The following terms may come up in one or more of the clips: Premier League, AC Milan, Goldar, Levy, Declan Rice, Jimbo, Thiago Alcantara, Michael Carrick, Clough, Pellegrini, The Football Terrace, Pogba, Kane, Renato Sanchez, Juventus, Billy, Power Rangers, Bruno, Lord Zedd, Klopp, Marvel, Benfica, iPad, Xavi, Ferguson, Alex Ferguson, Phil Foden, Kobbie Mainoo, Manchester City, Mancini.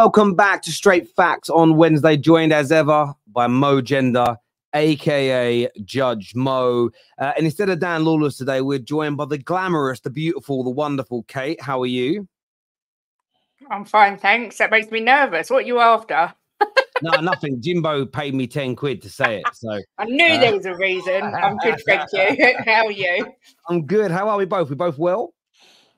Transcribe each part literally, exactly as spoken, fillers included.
Welcome back to Straight Facts on Wednesday, joined as ever by Mo Genda, a k a. Judge Mo. Uh, and instead of Dan Lawless today, we're joined by the glamorous, the beautiful, the wonderful Kate. How are you? I'm fine, thanks. That makes me nervous. What are you after? No, nothing. Jimbo paid me ten quid to say it. So I knew uh, there was a reason. I'm good, thank you. How are you? I'm good. How are we both? We both well?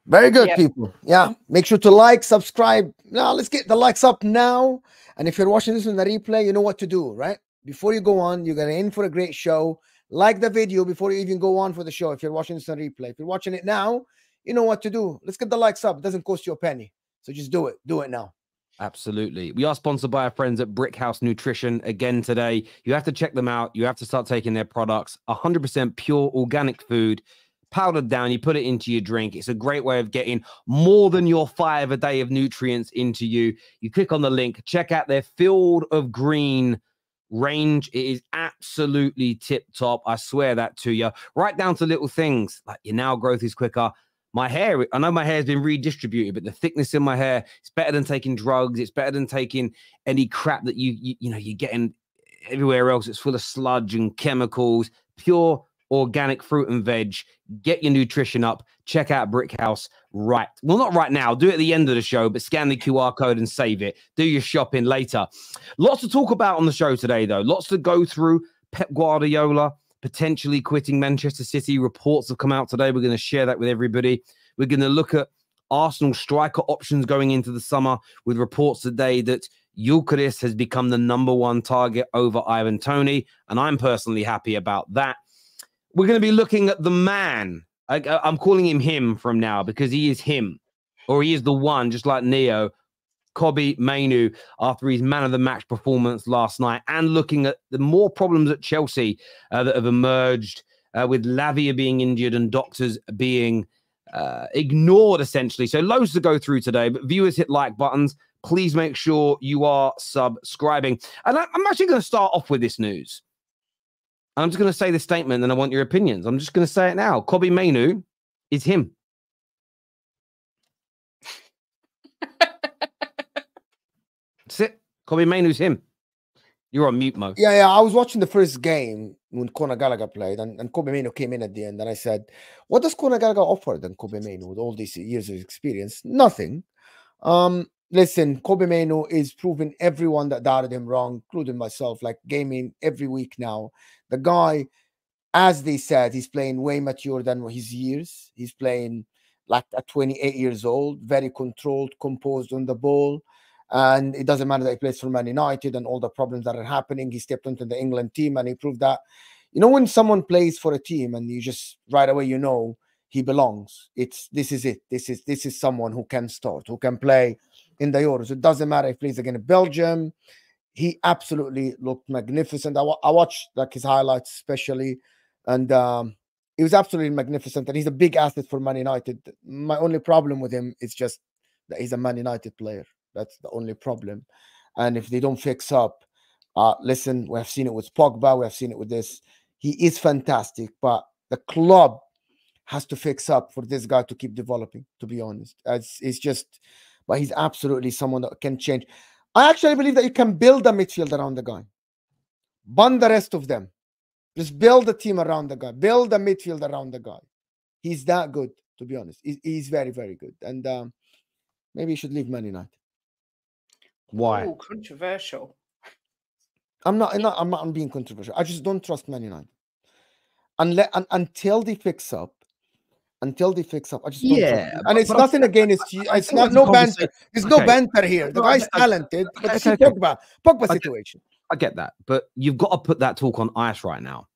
Very good, yep. People. Yeah. Make sure to like, subscribe. Now, let's get the likes up now. And if you're watching this in the replay, you know what to do, right? Before you go on, you're going to in for a great show. Like the video before you even go on for the show. If you're watching this on replay, if you're watching it now, you know what to do. Let's get the likes up. It doesn't cost you a penny. So just do it. Do it now. Absolutely. We are sponsored by our friends at Brick House Nutrition again today. You have to check them out. You have to start taking their products. one hundred percent pure organic food. Powdered down, you put it into your drink. It's a great way of getting more than your five a day of nutrients into you. You click on the link, check out their Field of Green range. It is absolutely tip top. I swear that to you. Right down to little things like your nail growth is quicker. My hair, I know my hair has been redistributed, but the thickness in my hair, it's better than taking drugs. It's better than taking any crap that you, you, you know, you're getting everywhere else. It's full of sludge and chemicals. Pure organic fruit and veg. Get your nutrition up. Check out Brick House right. Well, not right now. Do it at the end of the show, but scan the Q R code and save it. Do your shopping later. Lots to talk about on the show today, though. Lots to go through. Pep Guardiola potentially quitting Manchester City. Reports have come out today. We're going to share that with everybody. We're going to look at Arsenal striker options going into the summer with reports today that Gyökeres has become the number one target over Ivan Toney, and I'm personally happy about that. We're going to be looking at the man. I, I'm calling him him from now because he is him, or he is the one, just like Neo, Kobbie Mainoo, after his man of the match performance last night, and looking at the more problems at Chelsea uh, that have emerged uh, with Lavia being injured and doctors being uh, ignored, essentially. So loads to go through today, but viewers, hit like buttons. Please make sure you are subscribing. And I, I'm actually going to start off with this news. I'm just going to say the statement and I want your opinions. I'm just going to say it now. Kobbie Mainoo is him. That's it. Kobbie Mainoo's him. You're on mute, Mo. Yeah, yeah. I was watching the first game when Conor Gallagher played and, and Kobbie Mainoo came in at the end. And I said, what does Conor Gallagher offer than Kobbie Mainoo with all these years of experience? Nothing. Um, listen, Kobbie Mainoo is proving everyone that doubted him wrong, including myself, like gaming every week now. The guy, as they said, he's playing way mature than his years. He's playing like at twenty-eight years old, very controlled, composed on the ball. And it doesn't matter that he plays for Man United and all the problems that are happening. He stepped into the England team and he proved that, you know, when someone plays for a team and you just right away, you know, he belongs. It's this is it. This is this is someone who can start, who can play in the Euros. It doesn't matter if he plays against Belgium. He absolutely looked magnificent. I, I watched like his highlights especially, and um, he was absolutely magnificent. And he's a big asset for Man United. My only problem with him is just that he's a Man United player. That's the only problem. And if they don't fix up, uh, listen, we have seen it with Pogba. We have seen it with this. He is fantastic, but the club has to fix up for this guy to keep developing, to be honest. It's, it's just, but he's absolutely someone that can change. I actually believe that you can build a midfield around the guy. Bun the rest of them. Just build a team around the guy. Build a midfield around the guy. He's that good, to be honest. He's very, very good. And um, maybe he should leave Man United. Why? Ooh, controversial. I'm not, I'm not, I'm not I'm being controversial. I just don't trust Man United. Unless, un, until they fix up, Until they fix up, I just don't yeah. But, and it's nothing against you. It's not no banter. There's okay. no banter here. The guy's talented. But okay, okay. Pogba, Pogba situation. I get that, but you've got to put that talk on ice right now.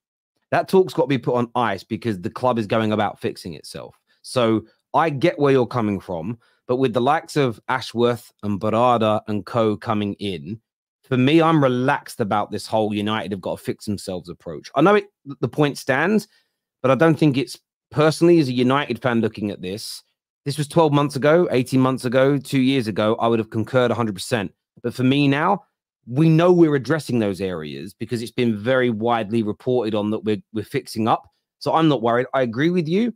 That talk's got to be put on ice because the club is going about fixing itself. So I get where you're coming from, but with the likes of Ashworth and Barada and co coming in, for me, I'm relaxed about this whole United have got to fix themselves approach. I know it, the point stands, but I don't think it's. Personally, as a United fan looking at this, this was twelve months ago, eighteen months ago, two years ago, I would have concurred one hundred percent. But for me now, we know we're addressing those areas because it's been very widely reported on that we're, we're fixing up. So I'm not worried. I agree with you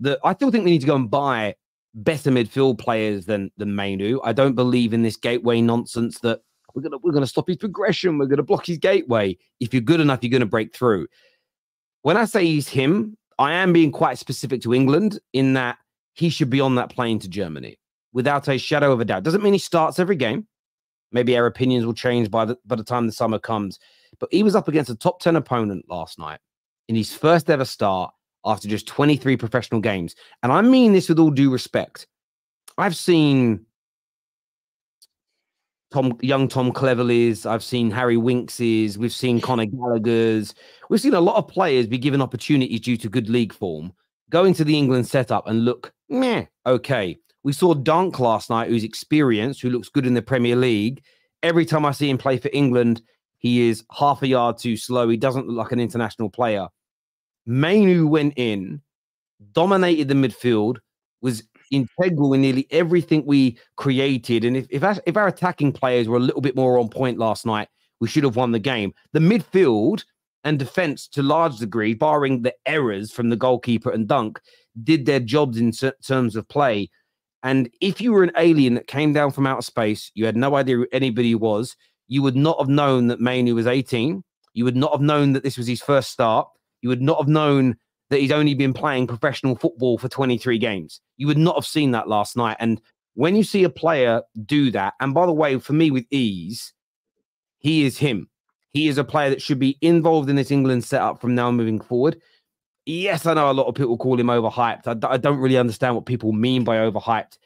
that I still think we need to go and buy better midfield players than than Mainoo. I don't believe in this gateway nonsense that we're gonna we're gonna stop his progression, we're gonna block his gateway. If you're good enough, you're gonna break through. When I say he's him, I am being quite specific to England in that he should be on that plane to Germany without a shadow of a doubt. Doesn't mean he starts every game. Maybe our opinions will change by the by the time the summer comes. But he was up against a top ten opponent last night in his first ever start after just twenty-three professional games. And I mean this with all due respect. I've seen Tom, young Tom Cleverley's, I've seen Harry Winks's, we've seen Conor Gallagher's. We've seen a lot of players be given opportunities due to good league form, going to the England setup and look, meh, okay. We saw Dunk last night, who's experienced, who looks good in the Premier League. Every time I see him play for England, he is half a yard too slow. He doesn't look like an international player. Mainoo went in, dominated the midfield, was integral in nearly everything we created. And if, if, our, if our attacking players were a little bit more on point last night, we should have won the game. The midfield and defence, to a large degree, barring the errors from the goalkeeper and Dunk, did their jobs in terms of play. And if you were an alien that came down from outer space, you had no idea who anybody was, you would not have known that Mainoo was eighteen. You would not have known that this was his first start. You would not have known that he's only been playing professional football for twenty-three games. You would not have seen that last night. And when you see a player do that, and by the way, for me, with ease, he is him. He is a player that should be involved in this England setup from now moving forward. Yes, I know a lot of people call him overhyped. I, I don't really understand what people mean by overhyped.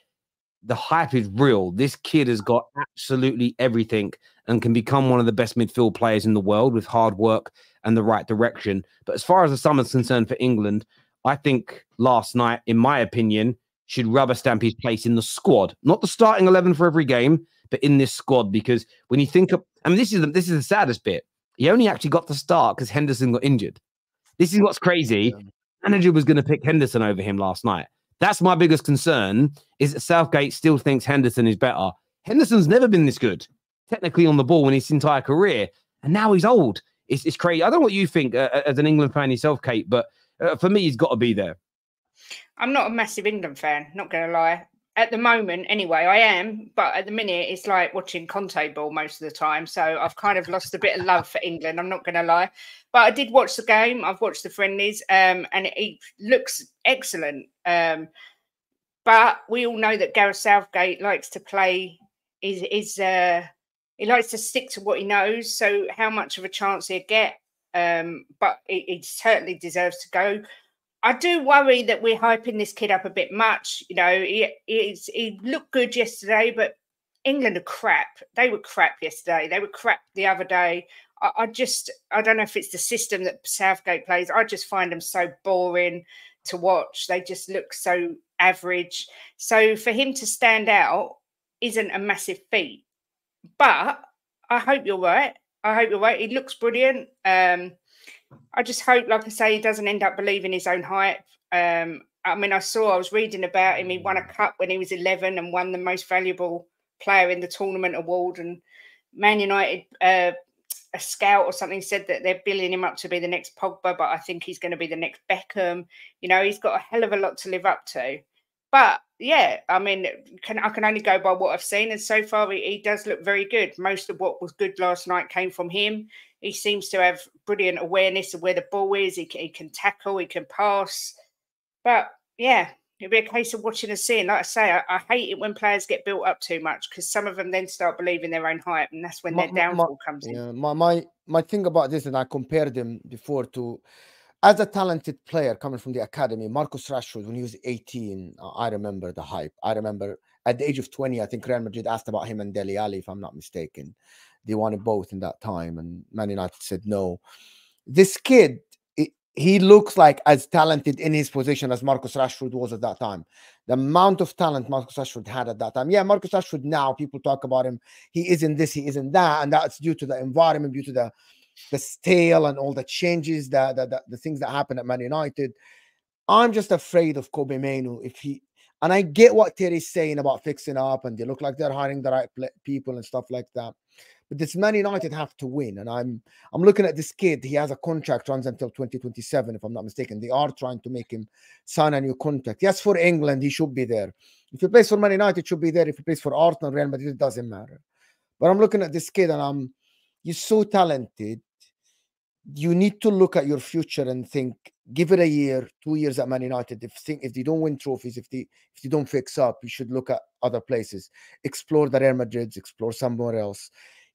The hype is real. This kid has got absolutely everything and can become one of the best midfield players in the world with hard work and the right direction. But as far as the summer's concerned for England, I think last night, in my opinion, should rubber stamp his place in the squad. Not the starting eleven for every game, but in this squad. Because when you think of, I mean, this is the, this is the saddest bit. He only actually got to start because Henderson got injured. This is what's crazy. The manager was going to pick Henderson over him last night. That's my biggest concern, is that Southgate still thinks Henderson is better. Henderson's never been this good, technically on the ball, in his entire career. And now he's old. It's, it's crazy. I don't know what you think uh, as an England fan yourself, Kate, but uh, for me, he's got to be there. I'm not a massive England fan, not going to lie. At the moment, anyway, I am. But at the minute, it's like watching Conte ball most of the time. So I've kind of lost a bit of love for England. I'm not going to lie. But I did watch the game. I've watched the friendlies um, and it looks excellent. Um, but we all know that Gareth Southgate likes to play. Is is uh, He likes to stick to what he knows. So how much of a chance he'll get. Um, but it, it certainly deserves to go. I do worry that we're hyping this kid up a bit much. You know, he, he's, he looked good yesterday, but England are crap. They were crap yesterday. They were crap the other day. I, I just, I don't know if it's the system that Southgate plays. I just find them so boring to watch. They just look so average. So for him to stand out isn't a massive feat. But I hope you're right. I hope you're right. He looks brilliant. Um, I just hope, like I say, he doesn't end up believing his own hype. Um, I mean, I saw, I was reading about him. He won a cup when he was eleven and won the most valuable player in the tournament award. And Man United, uh, a scout or something said that they're building him up to be the next Pogba, but I think he's going to be the next Beckham. You know, he's got a hell of a lot to live up to. But yeah, I mean, can I can only go by what I've seen. And so far, he, he does look very good. Most of what was good last night came from him. He seems to have brilliant awareness of where the ball is. He, he can tackle, he can pass. But yeah, it'd be a case of watching and seeing. Like I say, I, I hate it when players get built up too much, because some of them then start believing their own hype, and that's when my, their downfall my, comes yeah, in. My, my, my thing about this, and I compared him before to, as a talented player coming from the academy, Marcus Rashford, when he was eighteen, I remember the hype. I remember at the age of twenty, I think Real Madrid asked about him and Dele Alli, if I'm not mistaken. They wanted both in that time, and Man United said no. This kid, it, he looks like as talented in his position as Marcus Rashford was at that time. The amount of talent Marcus Rashford had at that time. Yeah, Marcus Rashford now, people talk about him. He isn't this, he isn't that, and that's due to the environment, due to the the stale and all the changes, that the, the, the things that happen at Man United. I'm just afraid of Kobbie Mainoo. If he, and I get what Terry's saying about fixing up and they look like they're hiring the right people and stuff like that. But this Man United have to win. And I'm I'm looking at this kid. He has a contract, runs until twenty twenty-seven, if I'm not mistaken. They are trying to make him sign a new contract. Yes, for England, he should be there. If he plays for Man United, he should be there. If he plays for Arsenal, Real Madrid, it doesn't matter. But I'm looking at this kid and I'm, you're so talented. You need to look at your future and think, give it a year, two years at Man United. If think, if they don't win trophies, if they if they don't fix up, you should look at other places. Explore the Real Madrids, explore somewhere else.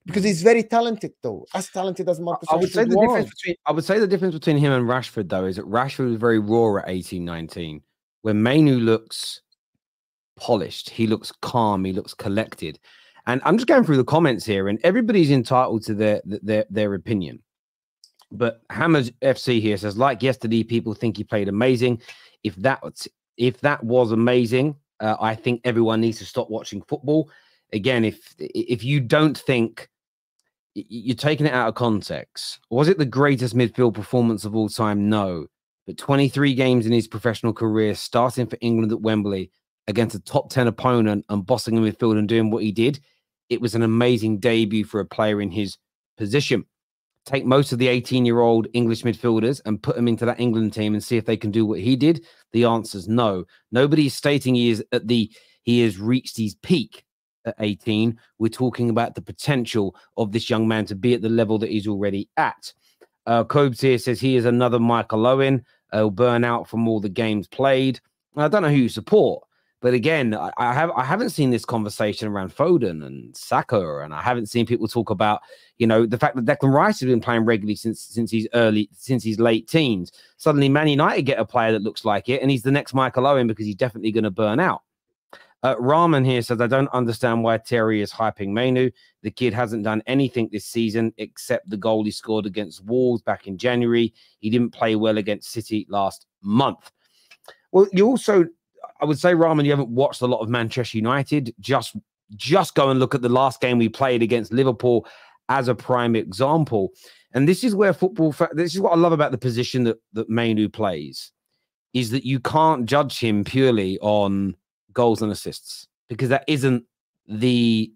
Because he's very talented, though, as talented as Marcus. I would say the difference between I would say the difference between him and Rashford, though, is that Rashford was very raw at eighteen, nineteen, where Mainoo looks polished, he looks calm, he looks collected. And I'm just going through the comments here, and everybody's entitled to their their their opinion. But Hammers F C here says, like yesterday, people think he played amazing. If that was, if that was amazing, uh, I think everyone needs to stop watching football. Again, if if you don't think, you're taking it out of context. Was it the greatest midfield performance of all time? No. But twenty-three games in his professional career, starting for England at Wembley against a top ten opponent and bossing a midfield and doing what he did, it was an amazing debut for a player in his position. Take most of the eighteen-year-old English midfielders and put them into that England team and see if they can do what he did. The answer is no. Nobody's stating he is at the he has reached his peak at eighteen. We're talking about the potential of this young man to be at the level that he's already at. Uh, Cobbs here says he is another Michael Owen. He'll burn out from all the games played. I don't know who you support, but again, I, I have I haven't seen this conversation around Foden and Saka, and I haven't seen people talk about, you know, the fact that Declan Rice has been playing regularly since since he's early, since he's late teens. Suddenly, Man United get a player that looks like it, and he's the next Michael Owen because he's definitely going to burn out. Uh, Rahman here says, I don't understand why Terry is hyping Mainoo. The kid hasn't done anything this season except the goal he scored against Wolves back in January. He didn't play well against City last month. Well, you also, I would say, Rahman, you haven't watched a lot of Manchester United. Just, just go and look at the last game we played against Liverpool as a prime example. And this is where football, this is what I love about the position that, that Mainoo plays, is that you can't judge him purely on goals and assists, because that isn't the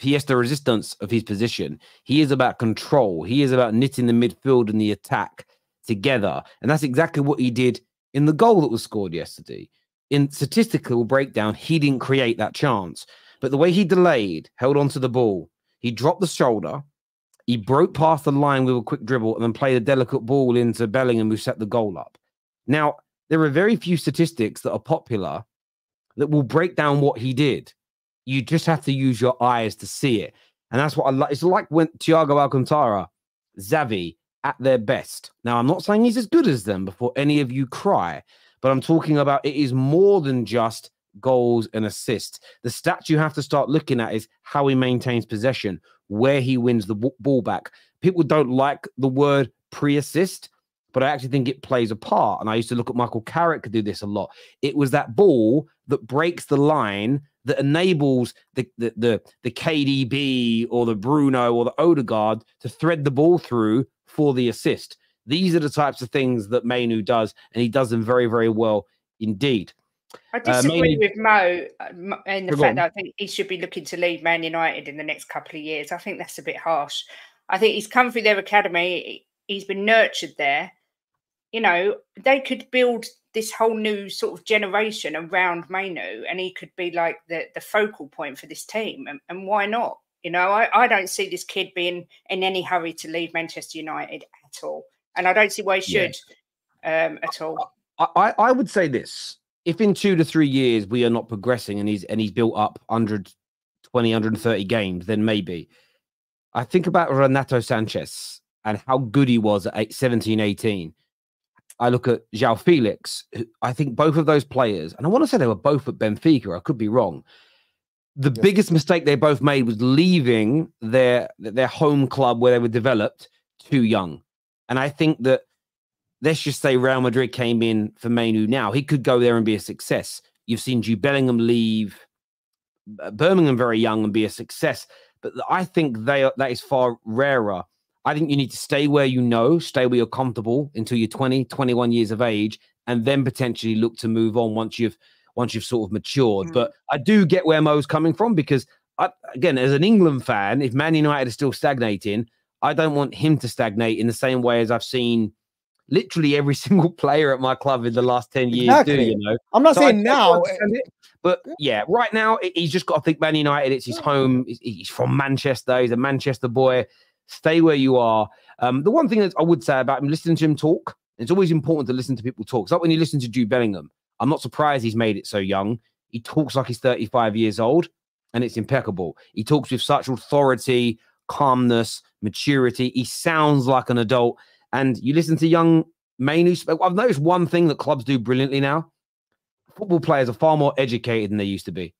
pièce de resistance of his position. He is about control. He is about knitting the midfield and the attack together. And that's exactly what he did in the goal that was scored yesterday. In statistical breakdown, he didn't create that chance. But the way he delayed, held onto the ball, he dropped the shoulder, he broke past the line with a quick dribble and then played a delicate ball into Bellingham, who set the goal up. Now, there are very few statistics that are popular that will break down what he did. You just have to use your eyes to see it. And that's what I like. It's like when Thiago Alcantara, Xavi, at their best. Now, I'm not saying he's as good as them before any of you cry, but I'm talking about it is more than just goals and assists. The stats you have to start looking at is how he maintains possession, where he wins the ball back. People don't like the word pre-assist, but I actually think it plays a part. And I used to look at Michael Carrick do this a lot. It was that ball that breaks the line that enables the, the, the, the K D B or the Bruno or the Odegaard to thread the ball through for the assist. These are the types of things that Mainoo does, and he does them very, very well indeed. I disagree uh, with Mo in the fact on. that I think he should be looking to lead Man United in the next couple of years. I think that's a bit harsh. I think he's come through their academy. He's been nurtured there. You know, they could build this whole new sort of generation around Mainoo, and he could be like the, the focal point for this team. And, and why not? You know, I, I don't see this kid being in any hurry to leave Manchester United at all. And I don't see why he should yeah. um, at all. I, I, I would say this. If in two to three years we are not progressing and he's, and he's built up one hundred twenty, one hundred thirty games, then maybe. I think about Renato Sanchez and how good he was at seventeen, eighteen. I look at João Felix. I think both of those players, and I want to say they were both at Benfica. I could be wrong. The yeah. biggest mistake they both made was leaving their their home club where they were developed too young. And I think that, let's just say Real Madrid came in for Mainoo now. He could go there and be a success. You've seen Jude Bellingham leave Birmingham very young and be a success. But I think they are, that is far rarer. I think you need to stay where you know, stay where you're comfortable until you're twenty, twenty-one years of age, and then potentially look to move on once you've once you've sort of matured. Mm-hmm. But I do get where Mo's coming from, because I, again, as an England fan, if Man United are still stagnating, I don't want him to stagnate in the same way as I've seen literally every single player at my club in the last ten years exactly. do, you know? I'm not so saying now. It, but, yeah, right now, he's just got to think Man United, it's his home. He's from Manchester. He's a Manchester boy. Stay where you are. Um, the one thing that I would say about him, listening to him talk, it's always important to listen to people talk. It's like when you listen to Jude Bellingham. I'm not surprised he's made it so young. He talks like he's thirty-five years old, and it's impeccable. He talks with such authority, calmness, maturity. He sounds like an adult. And you listen to young Mainoo. I've noticed one thing that clubs do brilliantly now. Football players are far more educated than they used to be.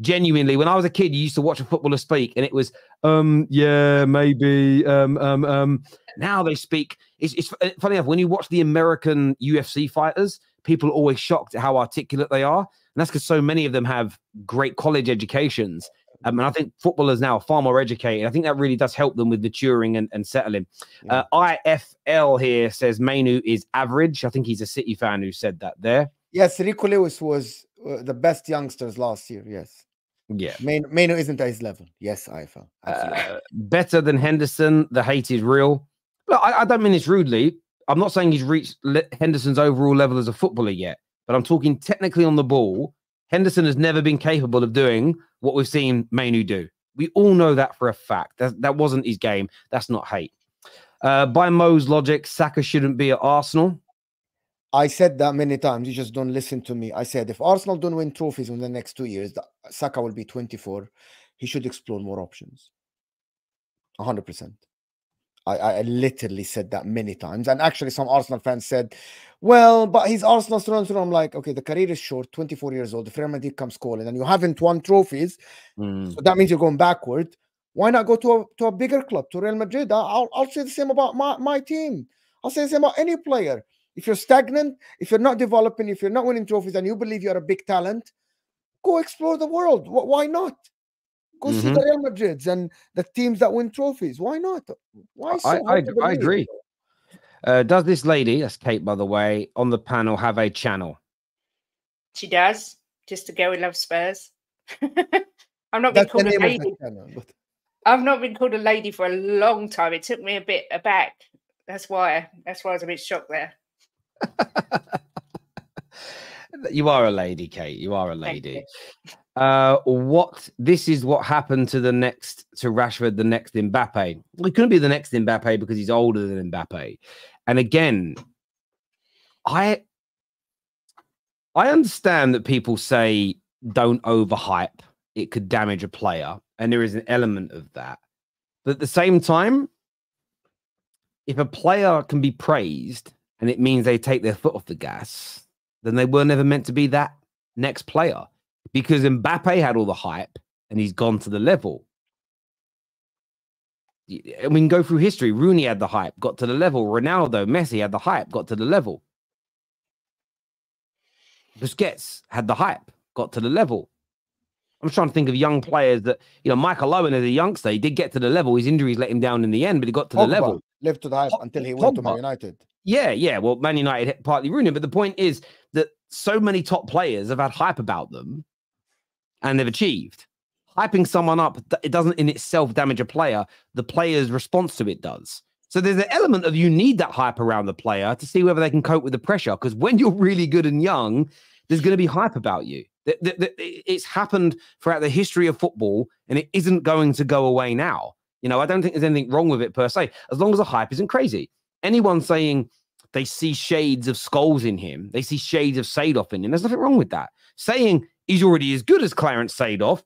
Genuinely, when I was a kid, you used to watch a footballer speak, and it was, um, yeah, maybe, um, um, um. Now they speak. It's, it's funny enough, when you watch the American U F C fighters, people are always shocked at how articulate they are. And that's because so many of them have great college educations. Um, and I think footballers now are far more educated. I think that really does help them with maturing and, and settling. Uh, I F L here says Mainoo is average. I think he's a City fan who said that there. Yes, Rico Lewis was uh, the best youngsters last year, yes. Yeah. Mainoo isn't at his level. Yes, I F L. Uh, better than Henderson. The hate is real. Look, I, I don't mean this rudely. I'm not saying he's reached Le Henderson's overall level as a footballer yet, but I'm talking technically on the ball. Henderson has never been capable of doing what we've seen Mainoo do. We all know that for a fact. That, that wasn't his game. That's not hate. Uh, by Mo's logic, Saka shouldn't be at Arsenal. I said that many times. You just don't listen to me. I said if Arsenal don't win trophies in the next two years, Saka will be twenty-four. He should explore more options. one hundred percent. I, I literally said that many times. And actually some Arsenal fans said, well, but he's Arsenal through and through. I'm like, okay, the career is short, twenty-four years old. The Real Madrid comes calling and you haven't won trophies. Mm. So that means you're going backward. Why not go to a, to a bigger club, to Real Madrid? I'll, I'll say the same about my, my team. I'll say the same about any player. If you're stagnant, if you're not developing, if you're not winning trophies and you believe you're a big talent, go explore the world. Why not? Go mm-hmm. see the Real Madrids and the teams that win trophies. Why not? Why? So I, I, I agree. Uh, does this lady, that's Kate, by the way, on the panel have a channel? She does. Just a girl who loves Spurs. I've not been that's called a lady. Channel, but... I've not been called a lady for a long time. It took me a bit aback. That's why. That's why I was a bit shocked there. You are a lady, Kate. You are a lady. Uh, what this is what happened to the next to Rashford, the next Mbappe. Well, he couldn't be the next Mbappe because he's older than Mbappe. And again, I I understand that people say don't overhype, it could damage a player, and there is an element of that. But at the same time, if a player can be praised and it means they take their foot off the gas, then they were never meant to be that next player. Because Mbappe had all the hype and he's gone to the level. And we can go through history. Rooney had the hype, got to the level. Ronaldo, Messi had the hype, got to the level. Busquets had the hype, got to the level. I'm trying to think of young players that, you know, Michael Owen as a youngster, he did get to the level. His injuries let him down in the end, but he got to Pogba, the level. Left to the hype Pogba, until he went Pogba. to Man United. Yeah, yeah. Well, Man United partly ruined him. But the point is that so many top players have had hype about them and they've achieved. Hyping someone up, it doesn't in itself damage a player. The player's response to it does. So there's an element of you need that hype around the player to see whether they can cope with the pressure. Because when you're really good and young, there's going to be hype about you. It's happened throughout the history of football and it isn't going to go away now. You know, I don't think there's anything wrong with it per se, as long as the hype isn't crazy. Anyone saying they see shades of Scholes in him, they see shades of Seedorf in him, there's nothing wrong with that. Saying he's already as good as Clarence Seedorf,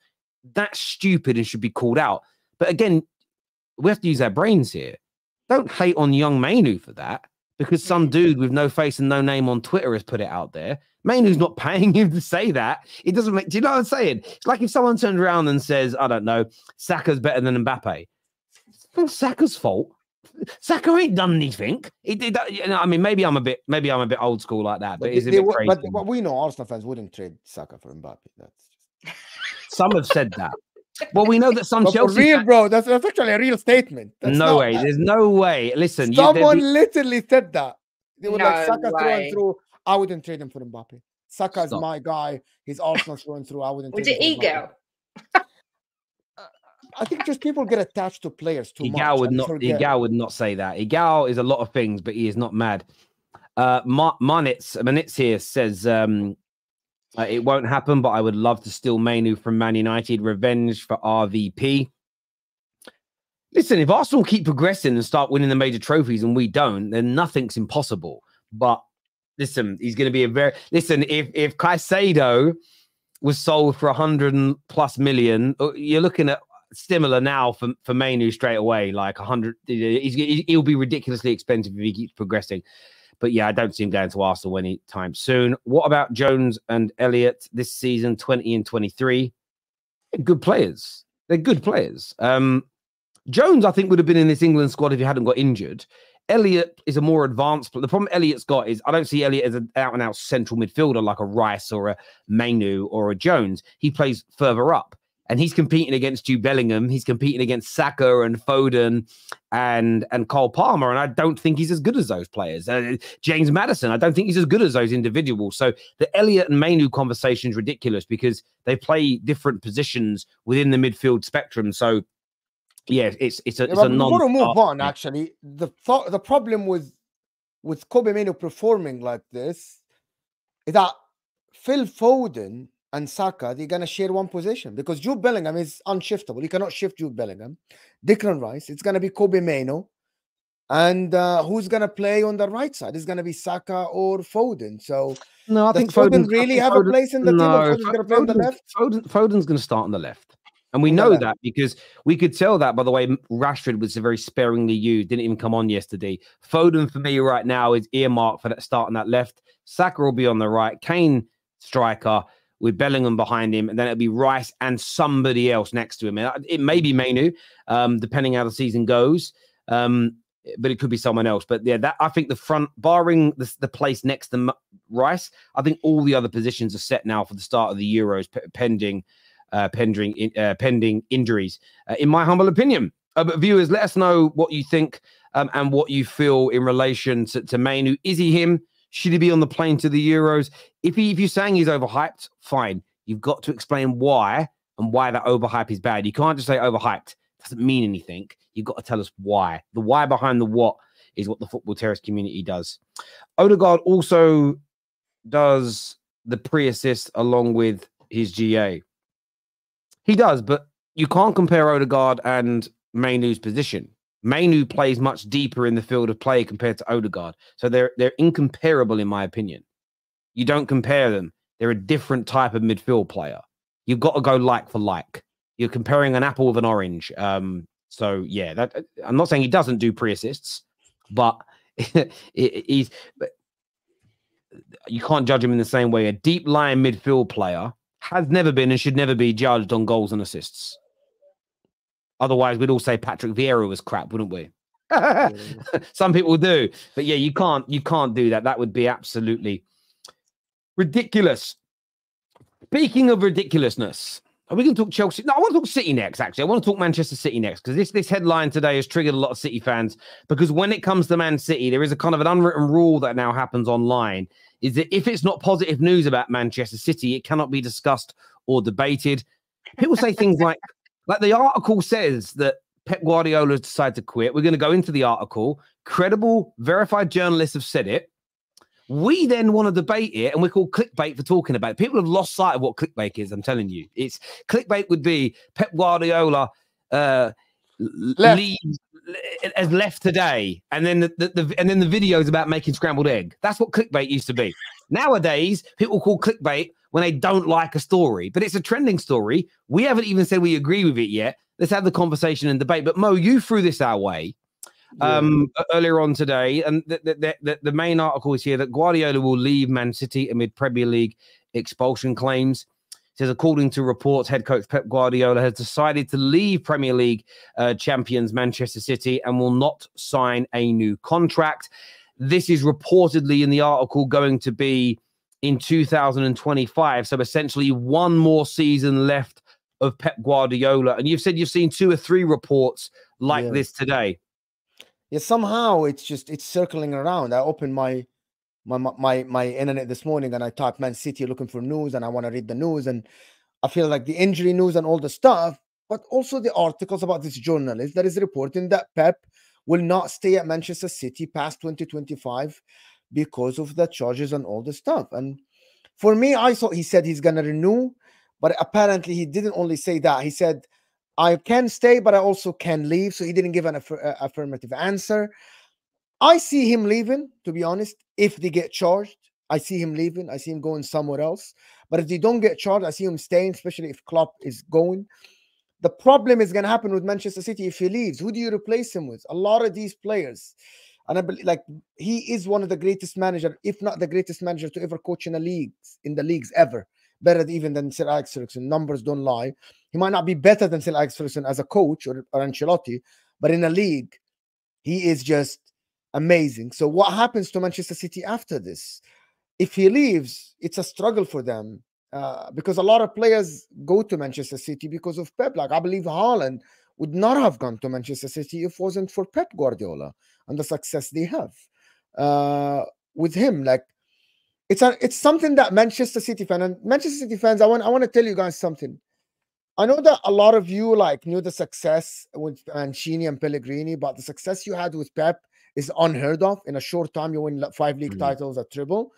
that's stupid and should be called out. But again, we have to use our brains here. Don't hate on young Mainoo for that, because some dude with no face and no name on Twitter has put it out there. Mainoo's not paying him to say that. It doesn't make... Do you know what I'm saying? It's like if someone turns around and says, I don't know, Saka's better than Mbappe. It's not Saka's fault. Saka ain't done anything. He did. You know, I mean, maybe I'm a bit, maybe I'm a bit old school like that. But, but it's a bit crazy. But, but we know Arsenal fans wouldn't trade Saka for Mbappe. That's just... some have said that. Well, we know that some but Chelsea. For real, fans... bro. That's, that's actually a real statement. That's no way. That. There's no way. Listen, someone you, be... literally said that. They were no like Saka way. through and through. I wouldn't trade him for Mbappe. Saka's Stop. my guy. He's Arsenal through and through. I wouldn't. Was it ego? I think just people get attached to players too much. Igao would not, Igao would not say that. Igao is a lot of things, but he is not mad. Uh, Manitz, Manitz here says, um, uh, it won't happen, but I would love to steal Mainoo from Man United. Revenge for R V P. Listen, if Arsenal keep progressing and start winning the major trophies and we don't, then nothing's impossible. But listen, he's going to be a very... Listen, if, if Caicedo was sold for a hundred plus million, you're looking at similar now for, for Mainoo straight away, like a hundred. He's, he'll be ridiculously expensive if he keeps progressing. But yeah, I don't see him going to Arsenal anytime soon. What about Jones and Elliott this season, twenty and twenty-three? They're good players. They're good players. Um, Jones, I think, would have been in this England squad if he hadn't got injured. Elliott is a more advanced player. The problem Elliott's got is I don't see Elliott as an out-and-out central midfielder like a Rice or a Mainoo or a Jones. He plays further up, and he's competing against Jude Bellingham. He's competing against Saka and Foden and, and Cole Palmer, and I don't think he's as good as those players. Uh, James Maddison, I don't think he's as good as those individuals. So the Elliott and Mainoo conversation is ridiculous because they play different positions within the midfield spectrum. So yeah, it's it's a, it's yeah, a non. Before we move on, actually, the th the problem with with Kobbie Mainoo performing like this is that Phil Foden and Saka, they're gonna share one position because Jude Bellingham is unshiftable. You cannot shift Jude Bellingham. Declan Rice, it's gonna be Kobbie Mainoo, and uh, who's gonna play on the right side? It's gonna be Saka or Foden. So no, I think Foden really have Foden, a place in the no, team. Foden's gonna play on the left. Foden, Foden's gonna start on the left. And we know that because we could tell that by the way Rashford was very sparingly used, didn't even come on yesterday. Foden for me right now is earmarked for that start on that left. Saka will be on the right. Kane striker with Bellingham behind him, and then it'll be Rice and somebody else next to him. And it may be Mainoo, um, depending how the season goes, um, but it could be someone else. But yeah, that I think the front, barring the, the place next to M Rice, I think all the other positions are set now for the start of the Euros, pending. Uh, pending, uh, pending injuries, uh, in my humble opinion. Uh, but viewers, let us know what you think um, and what you feel in relation to, to Mainoo. Is he him? Should he be on the plane to the Euros? If, he, if you're saying he's overhyped, fine. You've got to explain why and why that overhype is bad. You can't just say overhyped. It doesn't mean anything. You've got to tell us why. The why behind the what is what the Football Terrace community does. Odegaard also does the pre-assist along with his G A. He does, but you can't compare Odegaard and Mainoo's position. Mainoo plays much deeper in the field of play compared to Odegaard. So they're, they're incomparable, in my opinion. You don't compare them. They're a different type of midfield player. You've got to go like for like. You're comparing an apple with an orange. Um, so, yeah, that, I'm not saying he doesn't do pre-assists, but he's, you can't judge him in the same way. A deep-lying midfield player has never been and should never be judged on goals and assists. Otherwise, we'd all say Patrick Vieira was crap, wouldn't we? Some people do. But yeah, you can't, you can't do that. That would be absolutely ridiculous. Speaking of ridiculousness, are we going to talk Chelsea? No, I want to talk City next, actually. I want to talk Manchester City next, because this, this headline today has triggered a lot of City fans, because when it comes to Man City, there is a kind of an unwritten rule that now happens online, is that if it's not positive news about Manchester City, it cannot be discussed or debated. People say things like, like the article says that Pep Guardiola has decided to quit. We're going to go into the article. Credible, verified journalists have said it. We then want to debate it, and we're called clickbait for talking about it. People have lost sight of what clickbait is, I'm telling you. It's clickbait would be Pep Guardiola uh, left. leaves has left today, and then the, the, the and then the videos about making scrambled egg. That's what clickbait used to be. Nowadays, people call clickbait when they don't like a story, but it's a trending story. We haven't even said we agree with it yet. Let's have the conversation and debate. But Mo, you threw this our way um, yeah. earlier on today, and the, the, the, the main article is here that Guardiola will leave Man City amid Premier League expulsion claims. It says, according to reports, head coach Pep Guardiola has decided to leave Premier League uh, champions Manchester City and will not sign a new contract. This is reportedly in the article going to be in two thousand twenty-five. So essentially one more season left of Pep Guardiola. And you've said you've seen two or three reports like yeah. this today. Yeah, somehow it's just it's circling around. I opened my... My, my my internet this morning, and I typed Man City looking for news, and I want to read the news, and I feel like the injury news and all the stuff but also the articles about this journalist that is reporting that Pep will not stay at Manchester City past twenty twenty-five because of the charges and all the stuff. And for me, I thought he said he's going to renew, but apparently he didn't only say that. He said, I can stay, but I also can leave. So he didn't give an aff affirmative answer. I see him leaving, to be honest, if they get charged. I see him leaving. I see him going somewhere else. But if they don't get charged, I see him staying, especially if Klopp is going. The problem is going to happen with Manchester City if he leaves. Who do you replace him with? A lot of these players. And I believe, like, he is one of the greatest managers, if not the greatest manager to ever coach in the leagues, in the leagues ever. Better even than Sir Alex Ferguson. Numbers don't lie. He might not be better than Sir Alex Ferguson as a coach or, or Ancelotti, but in a league, he is just amazing. So what happens to Manchester City after this? If he leaves, it's a struggle for them uh, because a lot of players go to Manchester City because of Pep. Like, I believe Haaland would not have gone to Manchester City if it wasn't for Pep Guardiola and the success they have uh, with him. Like, it's a, it's something that Manchester City fan and Manchester City fans. I want I want to tell you guys something. I know that a lot of you like knew the success with Mancini and Pellegrini, but the success you had with Pep is unheard of. In a short time, you win five league mm-hmm. titles, a treble.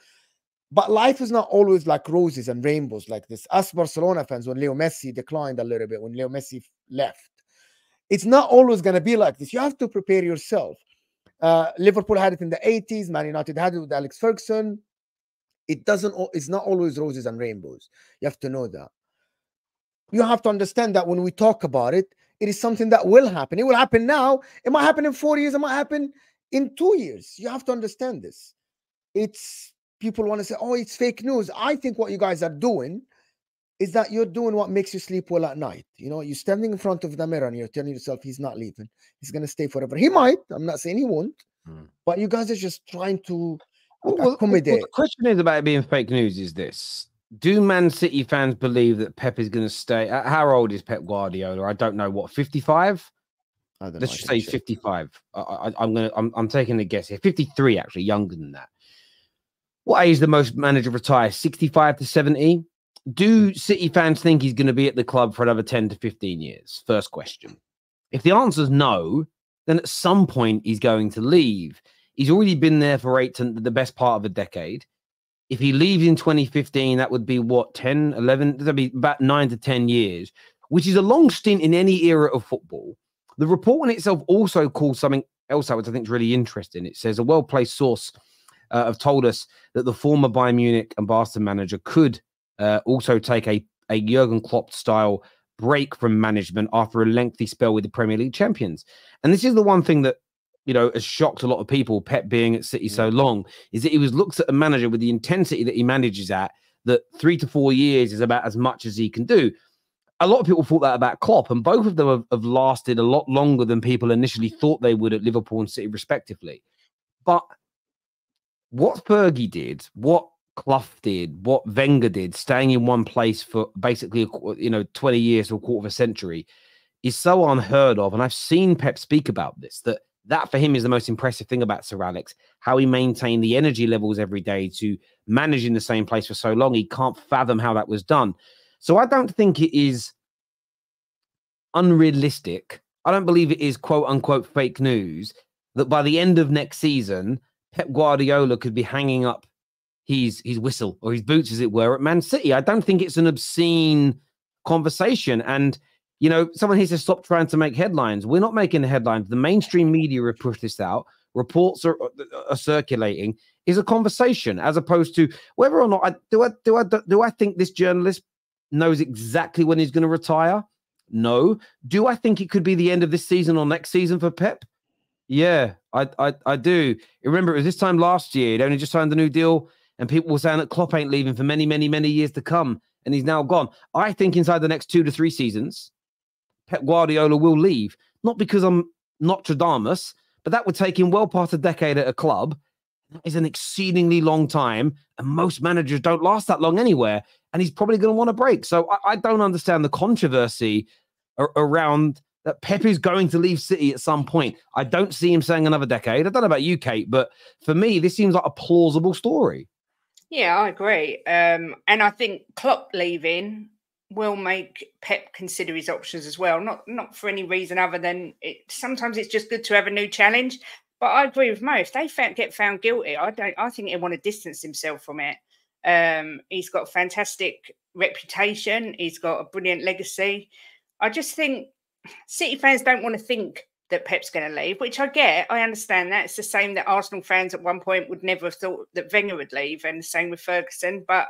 But life is not always like roses and rainbows like this. Us Barcelona fans, when Leo Messi declined a little bit, when Leo Messi left, it's not always going to be like this. You have to prepare yourself. Uh, Liverpool had it in the eighties. Man United had it with Alex Ferguson. It doesn't. It's not always roses and rainbows. You have to know that. You have to understand that when we talk about it, it is something that will happen. It will happen now. It might happen in four years. It might happen in two years. You have to understand this. It's. People want to say, oh, it's fake news. I think what you guys are doing is that you're doing what makes you sleep well at night. You know, you're standing in front of the mirror and you're telling yourself he's not leaving. He's going to stay forever. He might. I'm not saying he won't. Mm. But you guys are just trying to well, accommodate. Well, the question is about it being fake news is this. Do Man City fans believe that Pep is going to stay? How old is Pep Guardiola? I don't know. What, fifty-five? I don't know. Let's just say sure. fifty-five. I, I, I'm going to, I'm, I'm taking a guess here. fifty-three, actually, younger than that. What age the most manager retires? sixty-five to seventy? Do City fans think he's going to be at the club for another ten to fifteen years? First question. If the answer is no, then at some point he's going to leave. He's already been there for eight to the best part of a decade. If he leaves in twenty fifteen, that would be what, ten, eleven? That'd be about nine to ten years, which is a long stint in any era of football. The report in itself also calls something else out, which I think is really interesting. It says a well-placed source Uh, have told us that the former Bayern Munich and Barca manager could uh, also take a, a Jurgen Klopp-style break from management after a lengthy spell with the Premier League champions. And this is the one thing that, you know, has shocked a lot of people, Pep being at City so long, is that he was looked at a manager with the intensity that he manages at, that three to four years is about as much as he can do. A lot of people thought that about Klopp, and both of them have, have lasted a lot longer than people initially thought they would at Liverpool and City, respectively. But what Fergie did, what Clough did, what Wenger did, staying in one place for basically, you know, twenty years or a quarter of a century is so unheard of. And I've seen Pep speak about this, that that for him is the most impressive thing about Sir Alex, how he maintained the energy levels every day to manage in the same place for so long. He can't fathom how that was done. So I don't think it is unrealistic. I don't believe it is quote unquote fake news that by the end of next season, Pep Guardiola could be hanging up his, his whistle or his boots, as it were, at Man City. I don't think it's an obscene conversation. And, you know, someone here says, stop trying to make headlines. We're not making the headlines. The mainstream media have pushed this out. Reports are, are circulating. It's a conversation as opposed to whether or not I do I, do I, do I think this journalist knows exactly when he's going to retire? No. Do I think it could be the end of this season or next season for Pep? Yeah, I, I I do. Remember, it was this time last year. He'd only just signed the new deal, and people were saying that Klopp ain't leaving for many, many, many years to come, and he's now gone. I think inside the next two to three seasons, Pep Guardiola will leave. Not because I'm Nostradamus, but that would take him well past a decade at a club. That is an exceedingly long time, and most managers don't last that long anywhere, and he's probably going to want a break. So I, I don't understand the controversy ar around... that Pep is going to leave City at some point. I don't see him saying another decade. I don't know about you, Kate, but for me, this seems like a plausible story. Yeah, I agree. Um, and I think Klopp leaving will make Pep consider his options as well. Not not for any reason other than it. Sometimes it's just good to have a new challenge. But I agree with Mo. If they found, get found guilty, I don't. I think he'll want to distance himself from it. Um, he's got a fantastic reputation. He's got a brilliant legacy. I just think City fans don't want to think that Pep's going to leave, which I get. I understand that. It's the same that Arsenal fans at one point would never have thought that Wenger would leave, and the same with Ferguson. But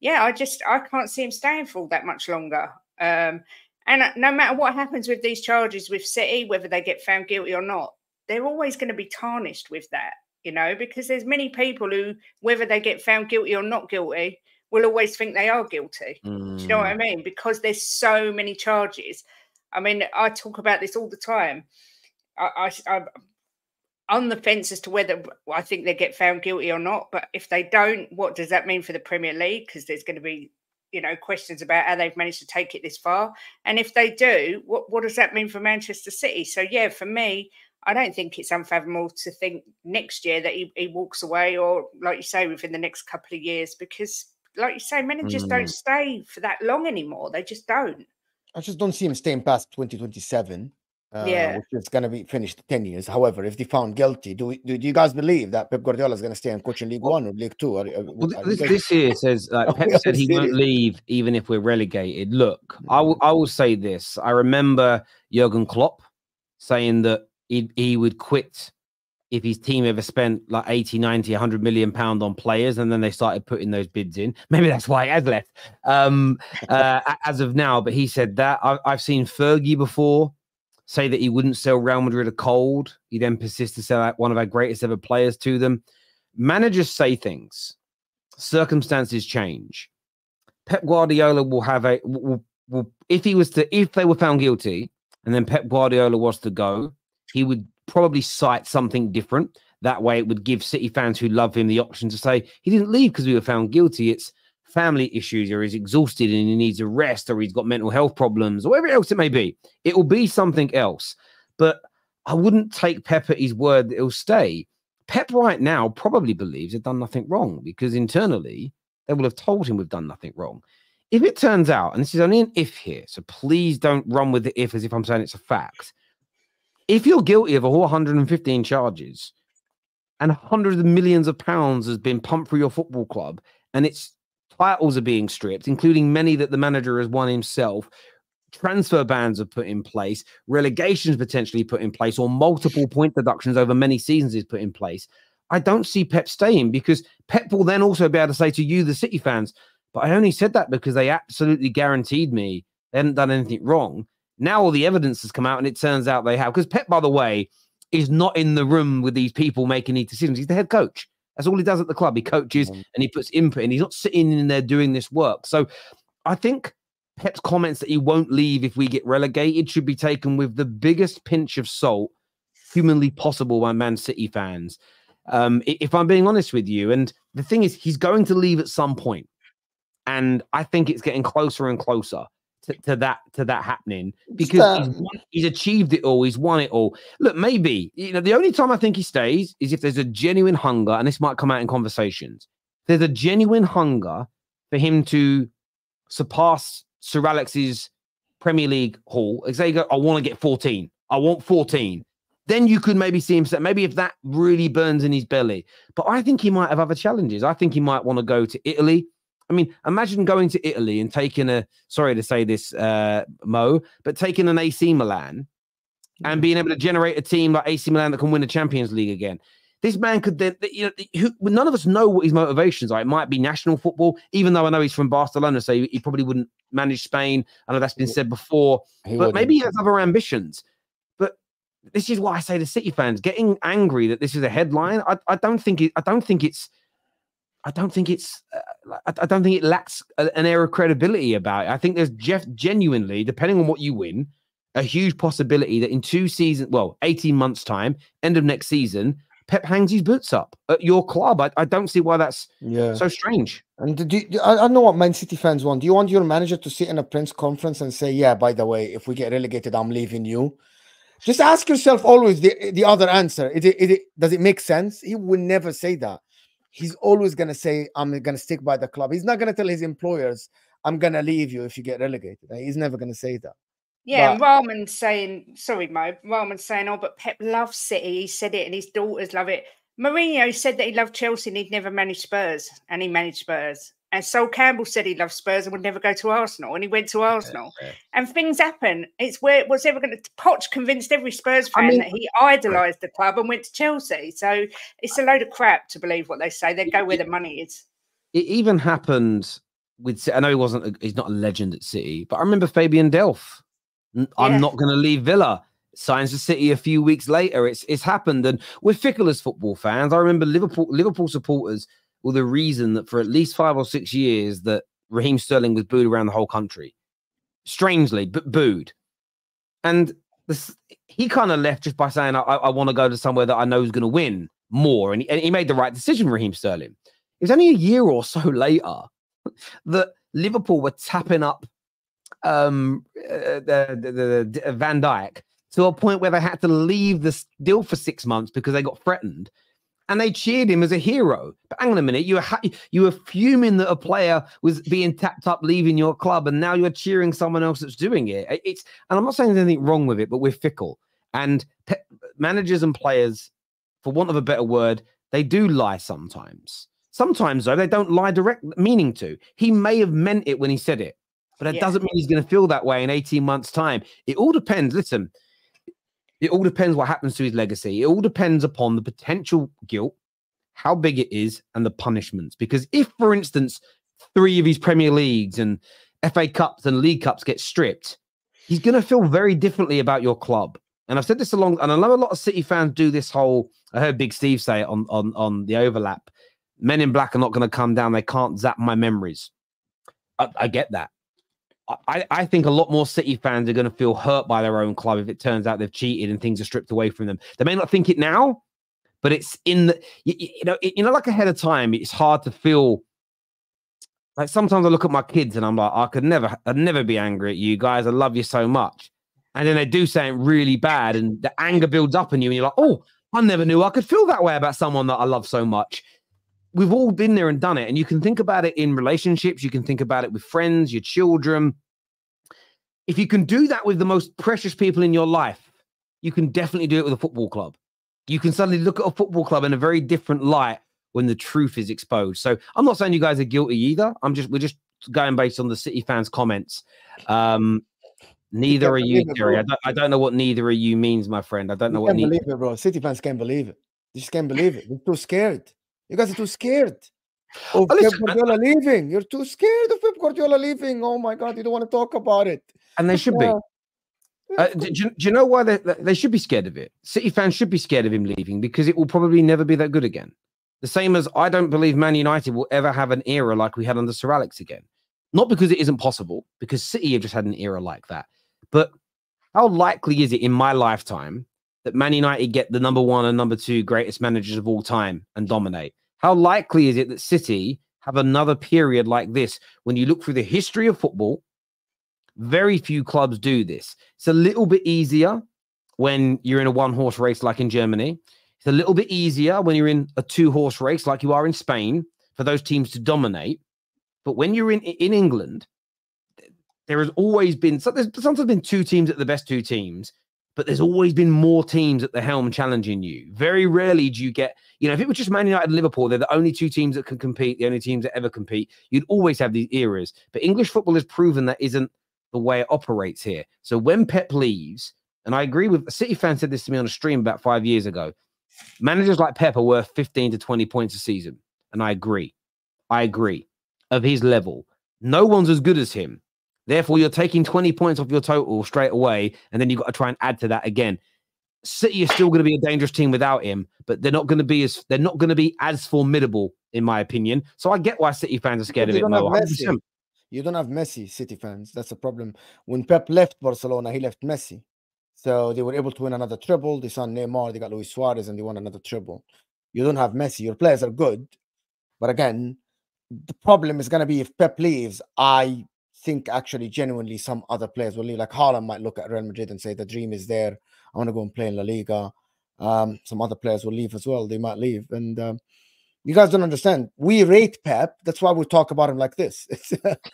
yeah, I just I can't see him staying for all that much longer. Um, and no matter what happens with these charges with City, whether they get found guilty or not, they're always going to be tarnished with that, you know, because there's many people who, whether they get found guilty or not guilty, will always think they are guilty. Mm. Do you know what I mean? Because there's so many charges. I mean, I talk about this all the time. I, I, I'm on the fence as to whether I think they get found guilty or not. But if they don't, what does that mean for the Premier League? Because there's going to be, you know, questions about how they've managed to take it this far. And if they do, what, what does that mean for Manchester City? So, yeah, for me, I don't think it's unfathomable to think next year that he, he walks away, or, like you say, within the next couple of years, because, like you say, managers mm. don't stay for that long anymore. They just don't. I just don't see him staying past twenty twenty-seven. Uh, yeah, which is going to be finished ten years. However, if they found guilty, do we, do, do you guys believe that Pep Guardiola is going to stay and coach in League One or League Two? Or, or, well, this, this here says uh, Pep said he won't leave even if we're relegated. Look, I will, I will say this. I remember Jurgen Klopp saying that he, he would quit if his team ever spent like eighty, ninety, a hundred million pounds on players, and then they started putting those bids in. Maybe that's why he has left um, uh, as of now. But he said that. I, I've seen Fergie before say that he wouldn't sell Real Madrid a cold. He then persists to sell out one of our greatest ever players to them. Managers say things. Circumstances change. Pep Guardiola will have a... Will, will, if he was to... If they were found guilty and then Pep Guardiola was to go, he would probably cite something different. That way it would give City fans who love him the option to say, he didn't leave because we were found guilty. It's family issues, or he's exhausted and he needs a rest, or he's got mental health problems, or whatever else it may be. It will be something else. But I wouldn't take Pep at his word that he'll stay. Pep right now probably believes they've done nothing wrong, because internally they will have told him we've done nothing wrong. If it turns out, and this is only an if here, so please don't run with the if as if I'm saying it's a fact. If you're guilty of all one hundred fifteen charges and hundreds of millions of pounds has been pumped through your football club and it's titles are being stripped, including many that the manager has won himself, transfer bans are put in place, relegations potentially put in place, or multiple point deductions over many seasons is put in place, I don't see Pep staying, because Pep will then also be able to say to you, the City fans, but I only said that because they absolutely guaranteed me they hadn't done anything wrong. Now all the evidence has come out and it turns out they have. Because Pep, by the way, is not in the room with these people making these decisions. He's the head coach. That's all he does at the club. He coaches and he puts input in. He's not sitting in there doing this work. So I think Pep's comments that he won't leave if we get relegated should be taken with the biggest pinch of salt humanly possible by Man City fans, um, if I'm being honest with you. And the thing is, he's going to leave at some point. And I think it's getting closer and closer to, to that to that happening, because um, he's, won, he's achieved it all. He's won it all. Look, maybe, you know, the only time I think he stays is if there's a genuine hunger, and this might come out in conversations, there's a genuine hunger for him to surpass Sir Alex's Premier League haul. Say, go, I want to get fourteen. I want fourteen. Then you could maybe see him set, maybe if that really burns in his belly. But I think he might have other challenges. I think he might want to go to Italy. I mean, imagine going to Italy and taking a, sorry to say this, uh, Mo, but taking an A C Milan and being able to generate a team like A C Milan that can win the Champions League again. This man could then, you know, who, none of us know what his motivations are. It might be national football, even though I know he's from Barcelona, so he probably wouldn't manage Spain. I know that's been said before, he but maybe he has other ambitions. But this is why I say to City fans, getting angry that this is a headline, I, I don't think it, I don't think it's, I don't think it's, uh, I don't think it lacks an air of credibility about it. I think there's Jeff genuinely, depending on what you win, a huge possibility that in two seasons, well, eighteen months time, end of next season, Pep hangs his boots up at your club. I, I don't see why that's yeah. so strange. And do you, I, I know what Man City fans want. Do you want your manager to sit in a press conference and say, yeah, by the way, if we get relegated, I'm leaving you? Just ask yourself always the, the other answer. Is it, is it, does it make sense? He would never say that. He's always going to say, I'm going to stick by the club. He's not going to tell his employers, I'm going to leave you if you get relegated. He's never going to say that. Yeah, but, and Rahman's saying, sorry, Mo, Rahman's saying, oh, but Pep loves City. He said it and his daughters love it. Mourinho said that he loved Chelsea and he'd never managed Spurs, and he managed Spurs. And Sol Campbell said he loved Spurs and would never go to Arsenal, and he went to Arsenal. Yeah, yeah. And things happen. It's where it was ever going to... Poch convinced every Spurs fan I mean, that he idolised the club and went to Chelsea. So it's a load of crap to believe what they say. They go where the money is. It even happened with... I know he wasn't... A, he's not a legend at City, but I remember Fabian Delph. I'm yeah. not going to leave Villa. Signs to City a few weeks later. It's it's happened. And we're fickle as football fans. I remember Liverpool Liverpool supporters were the reason that for at least five or six years that Raheem Sterling was booed around the whole country. Strangely, but booed. And this, he kind of left just by saying, I, I want to go to somewhere that I know is going to win more. And he, and he made the right decision, Raheem Sterling. It was only a year or so later that Liverpool were tapping up um, uh, the, the, the Van Dijk to a point where they had to leave the deal for six months because they got threatened. And they cheered him as a hero. But hang on a minute, you were, you were fuming that a player was being tapped up, leaving your club, and now you're cheering someone else that's doing it. It's, and I'm not saying there's anything wrong with it, but we're fickle. And managers and players, for want of a better word, they do lie sometimes. Sometimes, though, they don't lie direct meaning to. He may have meant it when he said it, but it yeah. doesn't mean he's going to feel that way in eighteen months' time. It all depends. Listen, it all depends what happens to his legacy. It all depends upon the potential guilt, how big it is, and the punishments. Because if, for instance, three of his Premier Leagues and F A Cups and League Cups get stripped, he's going to feel very differently about your club. And I've said this along, and I know a lot of City fans do this whole, I heard Big Steve say it on, on, on the overlap, men in black are not going to come down. They can't zap my memories. I, I get that. I, I think a lot more City fans are going to feel hurt by their own club if it turns out they've cheated and things are stripped away from them. They may not think it now, but it's in the, you, you know, it, you know, like ahead of time, it's hard to feel like sometimes I look at my kids and I'm like, I could never, I'd never be angry at you guys. I love you so much. And then they do something really bad and the anger builds up in you and you're like, oh, I never knew I could feel that way about someone that I love so much. We've all been there and done it. And you can think about it in relationships. You can think about it with friends, your children. If you can do that with the most precious people in your life, you can definitely do it with a football club. You can suddenly look at a football club in a very different light when the truth is exposed. So I'm not saying you guys are guilty either. I'm just, we're just going based on the City fans' comments. Um, neither are you, Terry. I don't, I don't know what neither of you means, my friend. I don't know what neither. It, bro. City fans can't believe it. They just can't believe it. They're too scared. You guys are too scared of oh, Pep Guardiola leaving. You're too scared of Pep Guardiola leaving. Oh, my God. You don't want to talk about it. And they should yeah. be. Uh, do, do you know why they, they should be scared of it? City fans should be scared of him leaving because it will probably never be that good again. The same as I don't believe Man United will ever have an era like we had under Sir Alex again. Not because it isn't possible, because City have just had an era like that. But how likely is it in my lifetime that Man United get the number one and number two greatest managers of all time and dominate? How likely is it that City have another period like this? When you look through the history of football, very few clubs do this. It's a little bit easier when you're in a one-horse race like in Germany. It's a little bit easier when you're in a two-horse race like you are in Spain for those teams to dominate. But when you're in, in England, there has always been, there's sometimes been two teams at the best two teams, but there's always been more teams at the helm challenging you. Very rarely do you get, you know, if it was just Man United and Liverpool, they're the only two teams that can compete, the only teams that ever compete, you'd always have these eras. But English football has proven that isn't the way it operates here. So when Pep leaves, and I agree with, a City fan said this to me on a stream about five years ago, managers like Pep are worth fifteen to twenty points a season. And I agree. I agree. Of his level. No one's as good as him. Therefore, you're taking twenty points off your total straight away, and then you've got to try and add to that again. City is still going to be a dangerous team without him, but they're not going to be as they're not going to be as formidable, in my opinion. So I get why City fans are scared of it. Mo, you don't have Messi, City fans. That's a problem. When Pep left Barcelona, he left Messi, so they were able to win another treble. They signed Neymar, they got Luis Suarez, and they won another treble. You don't have Messi. Your players are good, but again, the problem is going to be if Pep leaves. I think actually genuinely some other players will leave. Like Haaland might look at Real Madrid and say the dream is there. I want to go and play in La Liga. Um, some other players will leave as well. They might leave. And um, You guys don't understand. We rate Pep. That's why we talk about him like this. It's,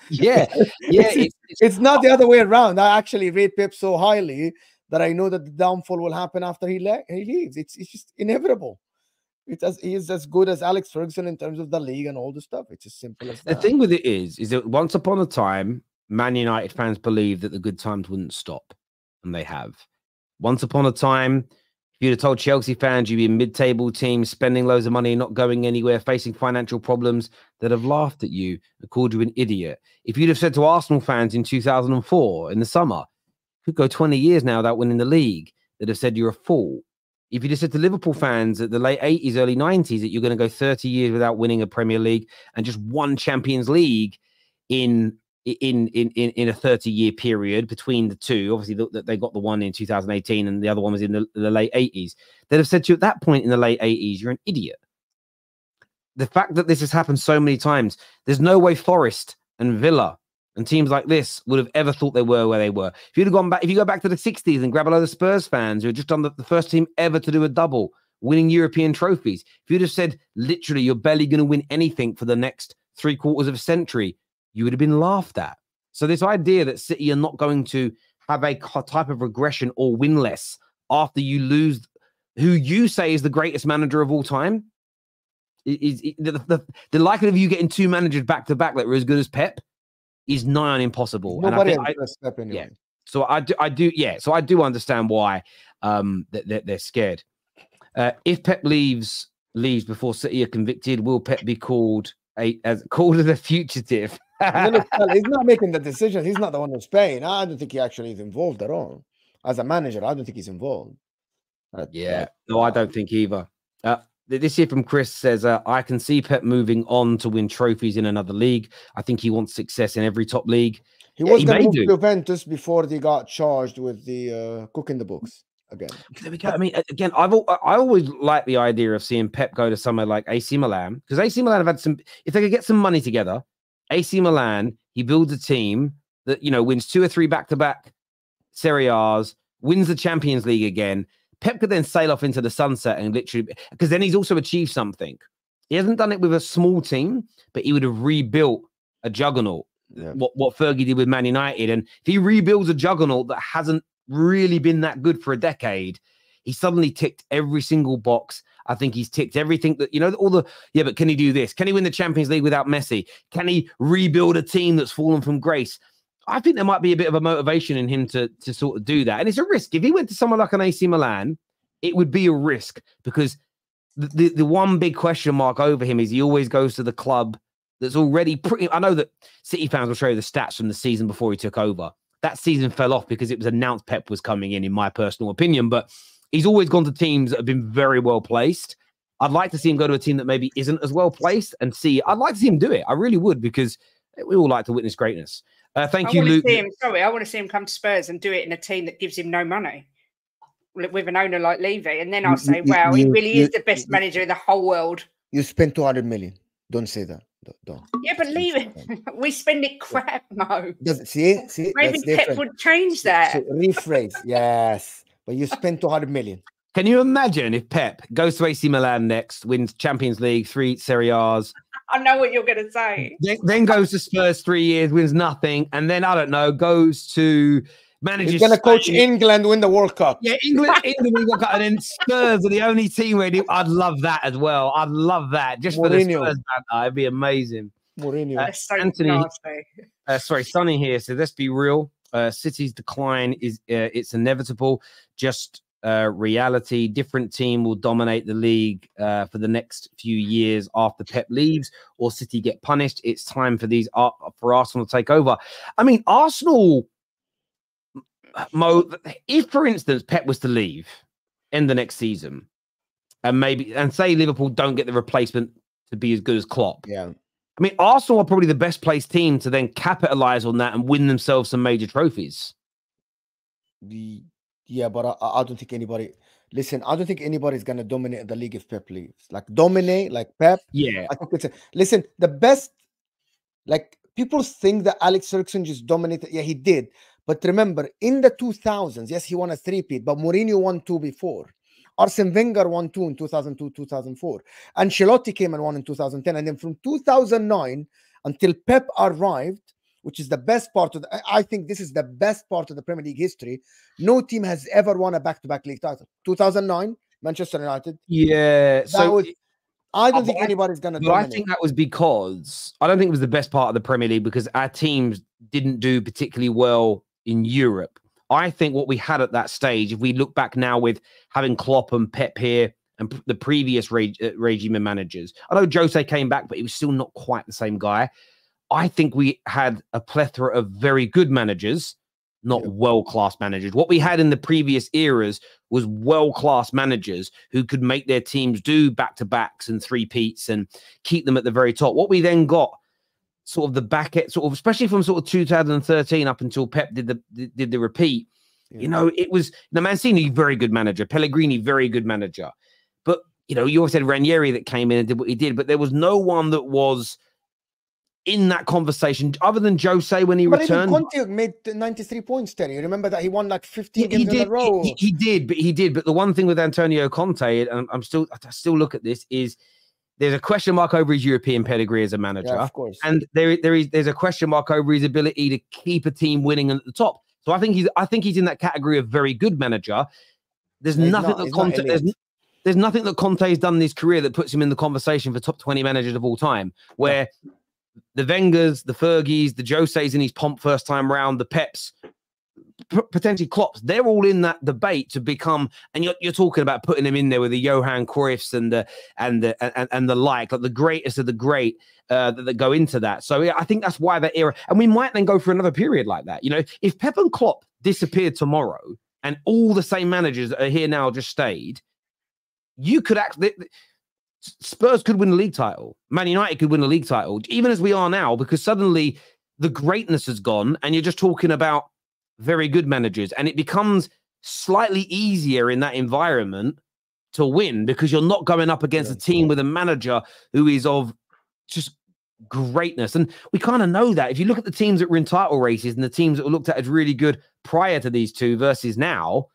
yeah. yeah. It's, it's, it's, it's not the other way around. I actually rate Pep so highly that I know that the downfall will happen after he, le he leaves. It's, it's just inevitable. It's as, he is as good as Alex Ferguson in terms of the league and all the stuff. It's as simple as that. The thing with it is, is that once upon a time, Man United fans believed that the good times wouldn't stop. And they have. Once upon a time, if you'd have told Chelsea fans you'd be a mid-table team spending loads of money, not going anywhere, facing financial problems, that have laughed at you and called you an idiot. If you'd have said to Arsenal fans in two thousand four, in the summer, could go twenty years now without winning the league, that have said you're a fool. If you just said to Liverpool fans at the late eighties, early nineties, that you're going to go thirty years without winning a Premier League and just one Champions League in In, in in in a thirty year period between the two, obviously that the, they got the one in two thousand eighteen and the other one was in the, the late eighties, they'd have said to you at that point in the late eighties, you're an idiot. The fact that this has happened so many times, there's no way Forest and Villa and teams like this would have ever thought they were where they were. If you'd have gone back, if you go back to the sixties and grab a load of Spurs fans who had just done the, the first team ever to do a double, winning European trophies, if you'd have said literally you're barely going to win anything for the next three quarters of a century, you would have been laughed at. So this idea that City are not going to have a type of regression or win less after you lose who you say is the greatest manager of all time, is, is the, the, the likelihood of you getting two managers back to back that were as good as Pep is nigh on impossible. Nobody and I think, I, Pep anyway. Yeah. So I do, I do, yeah. So I do understand why um, that they're, they're scared. Uh, if Pep leaves leaves before City are convicted, will Pep be called a as called as a fugitive? He's not making the decisions. He's not the one who's paying. I don't think he actually is involved at all. As a manager, I don't think he's involved. Uh, yeah. No, I don't think either. Uh, this here from Chris says, uh, I can see Pep moving on to win trophies in another league. I think he wants success in every top league. He yeah, was going to move to Juventus before they got charged with the uh, cooking the books again. There we go. I mean, again, I've al I always like the idea of seeing Pep go to somewhere like A C Milan, because A C Milan have had some, if they could get some money together, A C Milan, he builds a team that, you know, wins two or three back-to-back Serie A's, wins the Champions League again. Pep could then sail off into the sunset and literally, because then he's also achieved something. He hasn't done it with a small team, but he would have rebuilt a juggernaut, yeah. what, what Fergie did with Man United. And if he rebuilds a juggernaut that hasn't really been that good for a decade, he suddenly ticked every single box. I think he's ticked everything that, you know, all the, yeah, but can he do this? Can he win the Champions League without Messi? Can he rebuild a team that's fallen from grace? I think there might be a bit of a motivation in him to, to sort of do that. And it's a risk. If he went to someone like an A C Milan, it would be a risk, because the, the, the one big question mark over him is he always goes to the club that's already pretty, I know that City fans will show you the stats from the season before he took over. That season fell off because it was announced Pep was coming in, in my personal opinion, but he's always gone to teams that have been very well placed. I'd like to see him go to a team that maybe isn't as well placed and see. I'd like to see him do it. I really would, because we all like to witness greatness. Uh, thank I you, Luke. See him, sorry, I want to see him come to Spurs and do it in a team that gives him no money, with an owner like Levy. And then I'll say, you, wow, you, he really you, is the best you, manager in the whole world. You spent two hundred million. Don't say that. Don't. Yeah, but Levy, we spend it crap, Mo. See? see Maybe Pep would change that. So, so rephrase. Yes. But you spent two hundred million. Can you imagine if Pep goes to A C Milan next, wins Champions League, three Serie A's? I know what you're going to say. Then, then goes to Spurs three years, wins nothing. And then, I don't know, goes to manages. He's going to coach England, win the World Cup. Yeah, England, England win the World Cup. And then Spurs are the only team where do. I'd love that as well. I'd love that. Just Mourinho. For the Spurs banter, it'd be amazing. Mourinho. Uh, so Anthony, uh, sorry, Sonny here. So let's be real. Uh, City's decline is uh, it's inevitable, just uh, reality. Different team will dominate the league uh, for the next few years after Pep leaves, or City get punished. It's time for these uh, for Arsenal to take over. I mean, Arsenal, Mo, if for instance Pep was to leave in the next season, and maybe and say Liverpool don't get the replacement to be as good as Klopp, yeah. I mean, Arsenal are probably the best placed team to then capitalize on that and win themselves some major trophies. The, yeah, but I, I don't think anybody... Listen, I don't think anybody's going to dominate the league if Pep leaves. Like, dominate, like Pep. Yeah. I think it's a, listen, the best... Like, people think that Alex Ferguson just dominated. Yeah, he did. But remember, in the two thousands, yes, he won a three-peat, but Mourinho won two before. Arsene Wenger won two in two thousand two, two thousand four. Ancelotti came and won in two thousand ten. And then from two thousand nine until Pep arrived, which is the best part of the, I think this is the best part of the Premier League history. No team has ever won a back-to-back league title. two thousand nine, Manchester United. Yeah. That so was, I don't I, think anybody's going to do it. I think that was because, I don't think it was the best part of the Premier League because our teams didn't do particularly well in Europe. I think what we had at that stage, if we look back now with having Klopp and Pep here and the previous reg regime and managers, I know Jose came back, but he was still not quite the same guy. I think we had a plethora of very good managers, not world-class managers. What we had in the previous eras was world-class managers who could make their teams do back-to-backs and three-peats and keep them at the very top. What we then got, sort of the back end, sort of, especially from sort of two thousand thirteen up until Pep did the did the repeat, yeah. You know, it was now Mancini, very good manager, Pellegrini, very good manager, but you know, you always said Ranieri that came in and did what he did, but there was no one that was in that conversation other than Jose when he but returned. Even Conte made ninety-three points, Terry. You remember that he won like fifteen yeah, games did, in a row. He, he did, but he did. But the one thing with Antonio Conte, and I'm still, I still look at this is. There's a question mark over his European pedigree as a manager. Yeah, of course. And there, there is there's a question mark over his ability to keep a team winning at the top. So I think he's I think he's in that category of very good manager. There's he's nothing not, that Conte there's, there's nothing that Conte's done in his career that puts him in the conversation for top twenty managers of all time. Where yeah. the Wengers, the Fergies, the Jose's in his pomp first time round, the Peps, potentially Klopps, they're all in that debate to become, and you're, you're talking about putting them in there with the Johan Cruyffs and the and the and, and the like, like the greatest of the great uh, that, that go into that. So yeah, I think that's why that era, and we might then go for another period like that. You know, if Pep and Klopp disappeared tomorrow, and all the same managers that are here now just stayed, you could actually. Spurs could win the league title. Man United could win the league title, even as we are now, because suddenly the greatness has gone, and you're just talking about very good managers, and it becomes slightly easier in that environment to win because you're not going up against yeah, a team yeah. with a manager who is of just greatness. And we kind of know that if you look at the teams that were in title races and the teams that were looked at as really good prior to these two versus now,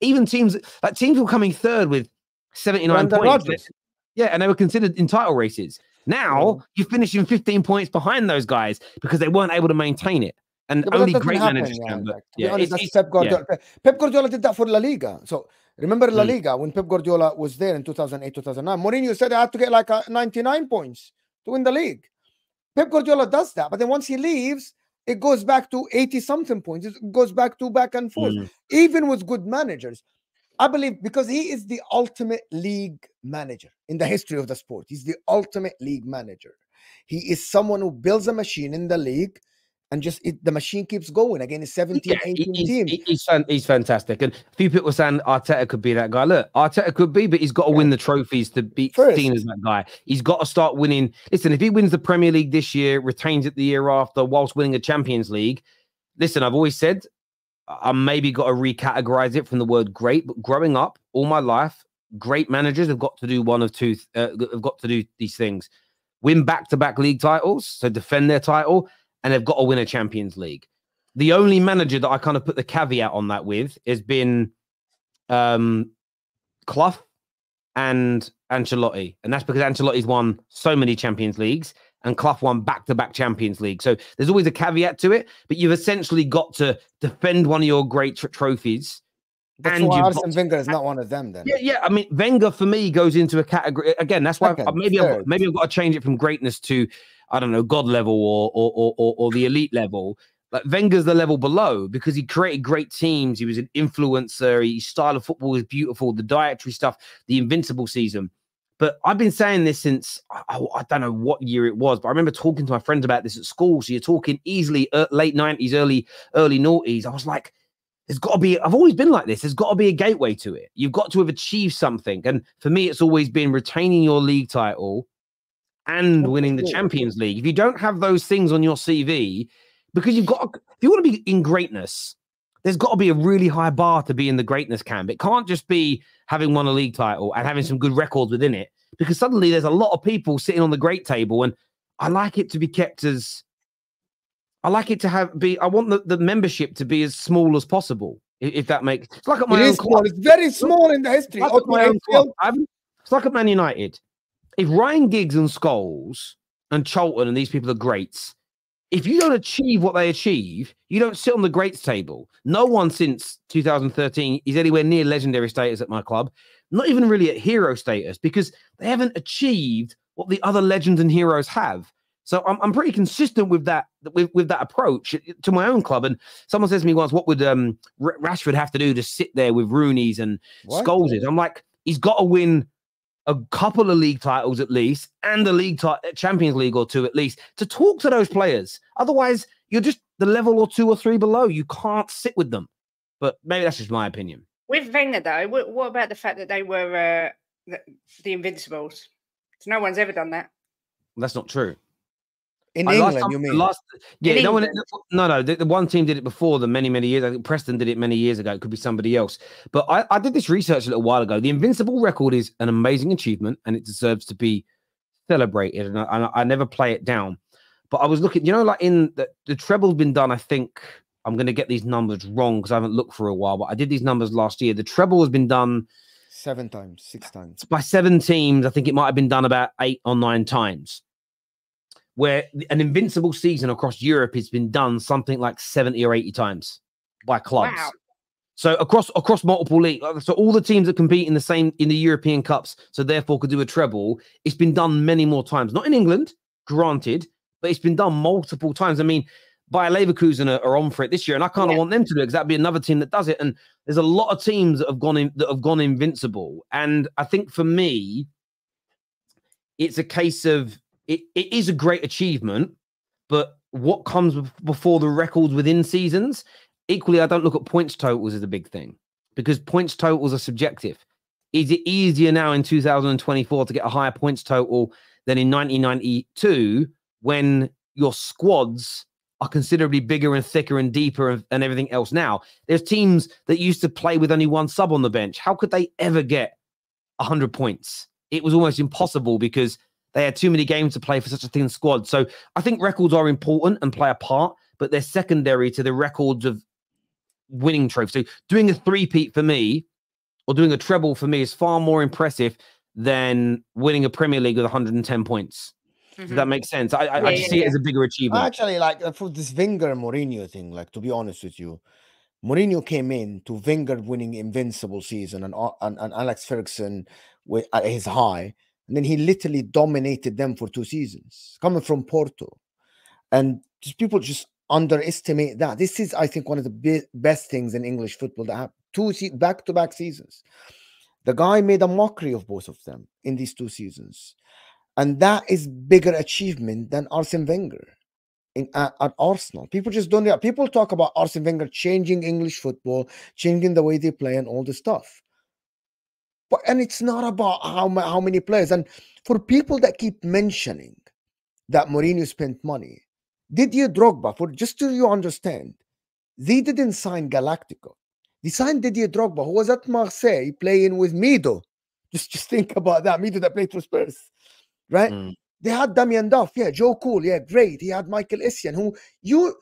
even teams like teams were coming third with seventy-nine Brandon points. Rogers. Yeah, and they were considered in title races. Now yeah. you're finishing fifteen points behind those guys because they weren't able to maintain it. And yeah, only great happen, managers yeah. can. But, yeah, be honest, it's, it's, Pep Guardiola. Yeah. Pep Guardiola did that for La Liga. So remember La Liga when Pep Guardiola was there in two thousand eight, two thousand nine. Mourinho said I had to get like a ninety-nine points to win the league. Pep Guardiola does that, but then once he leaves, it goes back to eighty-something points. It goes back to back and forth, mm. even with good managers. I believe because he is the ultimate league manager in the history of the sport. He's the ultimate league manager. He is someone who builds a machine in the league. And just it, the machine keeps going again. It's seventeen, yeah, eighteen he, teams. He, he's, he's fantastic. And a few people were saying Arteta could be that guy. Look, Arteta could be, but he's got to yeah. win the trophies to be First. seen as that guy. He's got to start winning. Listen, if he wins the Premier League this year, retains it the year after, whilst winning a Champions League, listen, I've always said I maybe got to recategorize it from the word great, but growing up all my life, great managers have got to do one of two, uh, have got to do these things. Win back-to-back league titles, so defend their title, and they've got to win a Champions League. The only manager that I kind of put the caveat on that with has been um, Clough and Ancelotti. And that's because Ancelotti's won so many Champions Leagues and Clough won back-to-back Champions League. So there's always a caveat to it, but you've essentially got to defend one of your great tr trophies. That's and why Arsene Wenger is not one of them then. Yeah, yeah. I mean, Wenger for me goes into a category. Again, that's why Second, I've, maybe, I've got, maybe I've got to change it from greatness to I don't know, God level or or or or the elite level. Like Wenger's the level below because he created great teams. He was an influencer. His style of football was beautiful. The dietary stuff, the invincible season. But I've been saying this since I, I don't know what year it was, but I remember talking to my friends about this at school. So you're talking easily uh, late nineties, early early noughties. I was like, there's got to be. I've always been like this. There's got to be a gateway to it. You've got to have achieved something. And for me, it's always been retaining your league title and winning the Champions League. If you don't have those things on your C V, because you've got, if you want to be in greatness, there's got to be a really high bar to be in the greatness camp. It can't just be having won a league title and having some good records within it, because suddenly there's a lot of people sitting on the great table. And I like it to be kept as, I like it to have be, I want the, the membership to be as small as possible. If that makes it's like at my it own is small. It's very small in the history. It's like, my own club. It's like at Man United. If Ryan Giggs and Scholes and Cholton and these people are greats, if you don't achieve what they achieve, you don't sit on the greats table. No one since two thousand thirteen is anywhere near legendary status at my club. Not even really at hero status, because they haven't achieved what the other legends and heroes have. So I'm, I'm pretty consistent with that with, with that approach to my own club. And someone says to me once, what would um, Rashford have to do to sit there with Rooney's and Scholes'? I'm like, he's got to win a couple of league titles at least, and a league Champions League or two at least, to talk to those players. Otherwise, you're just the level or two or three below. You can't sit with them. But maybe that's just my opinion. With Wenger, though, what, what about the fact that they were uh, the, the Invincibles? So no one's ever done that. Well, that's not true. In I England, time, you mean? Last, yeah, in no England. one. No, no. The, the one team did it before them many, many years. I think Preston did it many years ago. It could be somebody else. But I, I did this research a little while ago. The Invincible record is an amazing achievement, and it deserves to be celebrated. And I, I, I never play it down. But I was looking, you know, like in the, the treble's been done. I think I'm going to get these numbers wrong because I haven't looked for a while. But I did these numbers last year. The treble has been done seven times, six times by seven teams. I think it might have been done about eight or nine times. Where an invincible season across Europe has been done something like seventy or eighty times by clubs. Wow. So across across multiple leagues, so all the teams that compete in the same in the European Cups, so therefore could do a treble, it's been done many more times. Not in England, granted, but it's been done multiple times. I mean, Bayer Leverkusen are, are on for it this year, and I kind of yeah. want them to do it because that'd be another team that does it. And there's a lot of teams that have gone in, that have gone invincible. And I think for me, it's a case of It, it is a great achievement, but what comes before the records within seasons? Equally, I don't look at points totals as a big thing because points totals are subjective. Is it easier now in two thousand twenty-four to get a higher points total than in nineteen ninety-two when your squads are considerably bigger and thicker and deeper and, and everything else now? There's teams that used to play with only one sub on the bench. How could they ever get one hundred points? It was almost impossible because they had too many games to play for such a thin squad. So I think records are important and play a part, but they're secondary to the records of winning trophies. So doing a three-peat for me or doing a treble for me is far more impressive than winning a Premier League with one hundred ten points. Mm-hmm. Does that make sense? I, I, yeah, I just yeah, see yeah. it as a bigger achievement. Actually, like for this Wenger and Mourinho thing, like to be honest with you, Mourinho came in to Wenger winning invincible season and, and, and Alex Ferguson with, at his high. And then he literally dominated them for two seasons, coming from Porto. And just people just underestimate that. This is, I think, one of the be best things in English football that happened. Two back-to-back -back seasons. The guy made a mockery of both of them in these two seasons. And that is bigger achievement than Arsene Wenger in, at, at Arsenal. People just don't realize. People talk about Arsene Wenger changing English football, changing the way they play and all this stuff. But, and it's not about how, how many players. And for people that keep mentioning that Mourinho spent money, Didier Drogba, for, just so you understand, they didn't sign Galactico. They signed Didier Drogba, who was at Marseille playing with Mido. Just, just think about that. Mido that played for Spurs, right? Mm. They had Damian Duff, yeah, Joe Cool, yeah, great. He had Michael Essien, who you...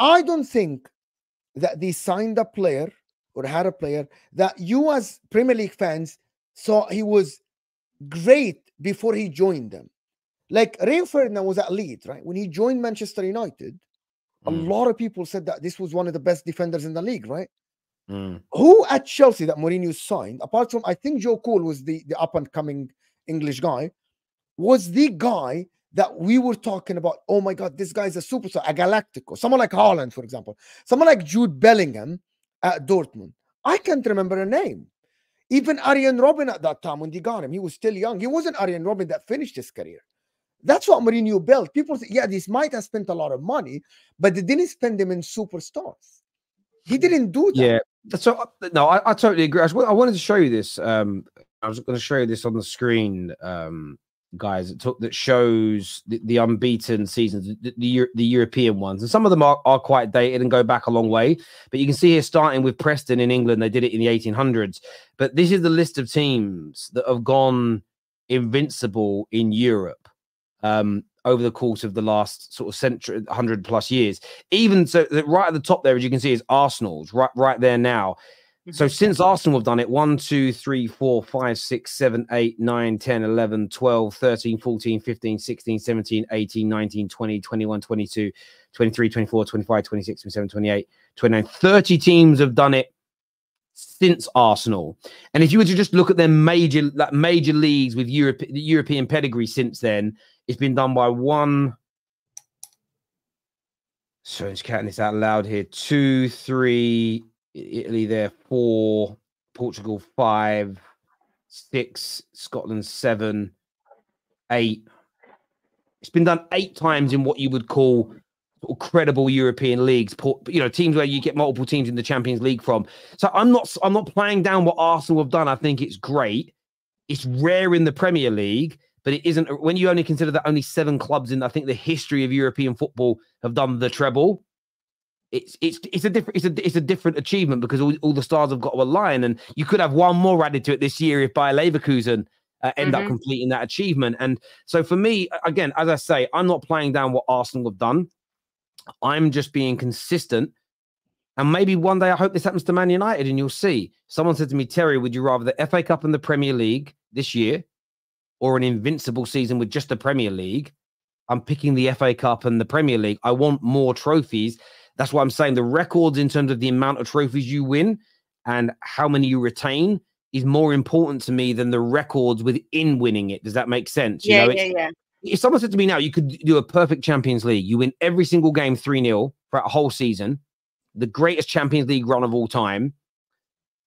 I don't think that they signed a player or had a player that you as Premier League fans saw he was great before he joined them. Like Rio Ferdinand was at Leeds, right? When he joined Manchester United, mm. a lot of people said that this was one of the best defenders in the league, right? Mm. Who at Chelsea that Mourinho signed, apart from, I think Joe Cole was the, the up-and-coming English guy, was the guy that we were talking about, oh my God, this guy's a superstar, a Galactico. Someone like Haaland, for example. Someone like Jude Bellingham, at Dortmund. I can't remember a name. Even Arjen Robben at that time when they got him, he was still young. He wasn't Arjen Robben that finished his career. That's what Mourinho built. People say, yeah, this might have spent a lot of money, but they didn't spend them in superstars. He didn't do that. Yeah. So, no, I, I totally agree. I, I wanted to show you this. Um, I was going to show you this on the screen, um, guys, that, took, that shows the, the unbeaten seasons, the, the the European ones, and some of them are, are quite dated and go back a long way. But you can see here, starting with Preston in England, they did it in the eighteen hundreds. But this is the list of teams that have gone invincible in Europe. Um, over the course of the last sort of century, hundred plus years. Even so, right at the top there, as you can see, is Arsenal's right, right there now. So since Arsenal have done it, one, two, three, four, five, six, seven, eight, nine, ten, eleven, twelve, thirteen, fourteen, fifteen, sixteen, seventeen, eighteen, nineteen, twenty, twenty-one, twenty-two, twenty-three, twenty-four, twenty-five, twenty-six, twenty-seven, twenty-eight, twenty-nine. thirty teams have done it since Arsenal. And if you were to just look at their major, like major leagues with Europe, the European pedigree since then, it's been done by one. So it's counting this out loud here. Two, three, Italy there, four, Portugal, five, six, Scotland, seven, eight. It's been done eight times in what you would call credible European leagues, you know, teams where you get multiple teams in the Champions League from. So I'm not, I'm not playing down what Arsenal have done. I think it's great. It's rare in the Premier League, but it isn't when you only consider that only seven clubs in, I think, the history of European football have done the treble. It's it's it's a different it's a it's a different achievement because all, all the stars have got to align, and you could have one more added to it this year if Bayer Leverkusen uh, end mm-hmm. up completing that achievement. And so for me, again, as I say, I'm not playing down what Arsenal have done. I'm just being consistent. And maybe one day I hope this happens to Man United and you'll see. Someone said to me, Terry, would you rather the F A Cup and the Premier League this year or an invincible season with just the Premier League? I'm picking the F A Cup and the Premier League. I want more trophies. That's why I'm saying the records in terms of the amount of trophies you win and how many you retain is more important to me than the records within winning it. Does that make sense? Yeah, you know, yeah, yeah. If someone said to me now, you could do a perfect Champions League. You win every single game three nil for a whole season, the greatest Champions League run of all time.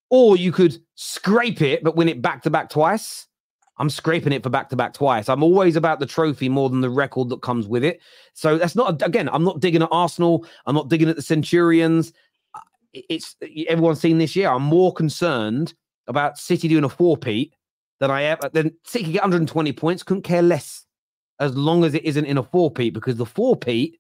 Or you could scrape it, but win it back-to-back twice. I'm scraping it for back-to-back twice. I'm always about the trophy more than the record that comes with it. So that's not, again, I'm not digging at Arsenal. I'm not digging at the Centurions. It's everyone's seen this year. I'm more concerned about City doing a four-peat than I am. Then City get one hundred twenty points, couldn't care less. As long as it isn't in a four-peat, because the four-peat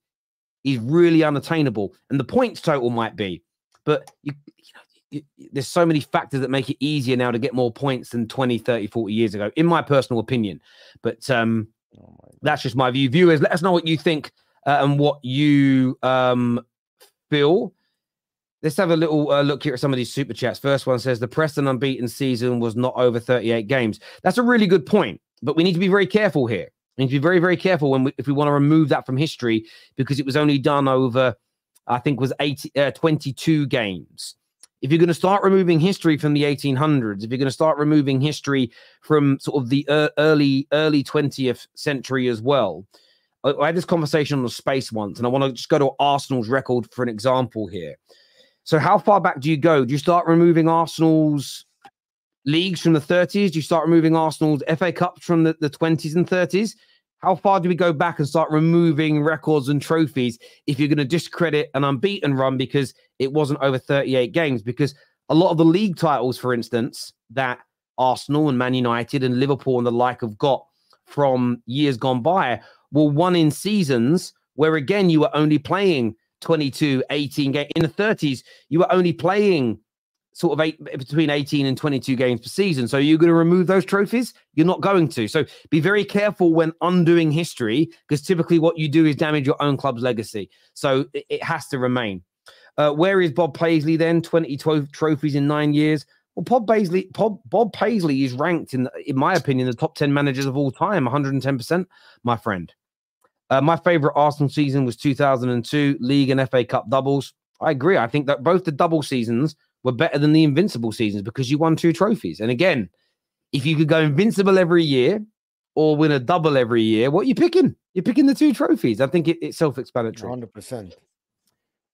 is really unattainable. And the points total might be. But you, you know, you, you, there's so many factors that make it easier now to get more points than twenty, thirty, forty years ago, in my personal opinion. But um, oh that's just my view. Viewers, let us know what you think uh, and what you um, feel. Let's have a little uh, look here at some of these super chats. First one says, the Preston unbeaten season was not over thirty-eight games. That's a really good point, but we need to be very careful here. We need to be very, very careful when we, if we want to remove that from history, because it was only done over, I think, was eighty, uh, twenty-two games. If you're going to start removing history from the eighteen hundreds, if you're going to start removing history from sort of the uh, early early twentieth century as well, I, I had this conversation on the space once, and I want to just go to Arsenal's record for an example here. So how far back do you go? Do you start removing Arsenal's leagues from the thirties? Do you start removing Arsenal's F A Cups from the, the twenties and thirties? How far do we go back and start removing records and trophies if you're going to discredit an unbeaten run because it wasn't over thirty-eight games? Because a lot of the league titles, for instance, that Arsenal and Man United and Liverpool and the like have got from years gone by were won in seasons where, again, you were only playing twenty-two, eighteen games. In the thirties, you were only playing sort of eight, between eighteen and twenty-two games per season. So you're going to remove those trophies? You're not going to. So be very careful when undoing history, because typically what you do is damage your own club's legacy. So it, it has to remain. Uh, where is Bob Paisley then? twenty-two trophies in nine years. Well, Bob Paisley, Bob, Bob Paisley is ranked, in, in my opinion, the top ten managers of all time, one hundred ten percent, my friend. Uh, my favorite Arsenal season was two thousand two, League and F A Cup doubles. I agree. I think that both the double seasons were better than the invincible seasons because you won two trophies. And again, if you could go invincible every year or win a double every year, what are you picking? You're picking the two trophies. I think it, it's self-explanatory. one hundred percent.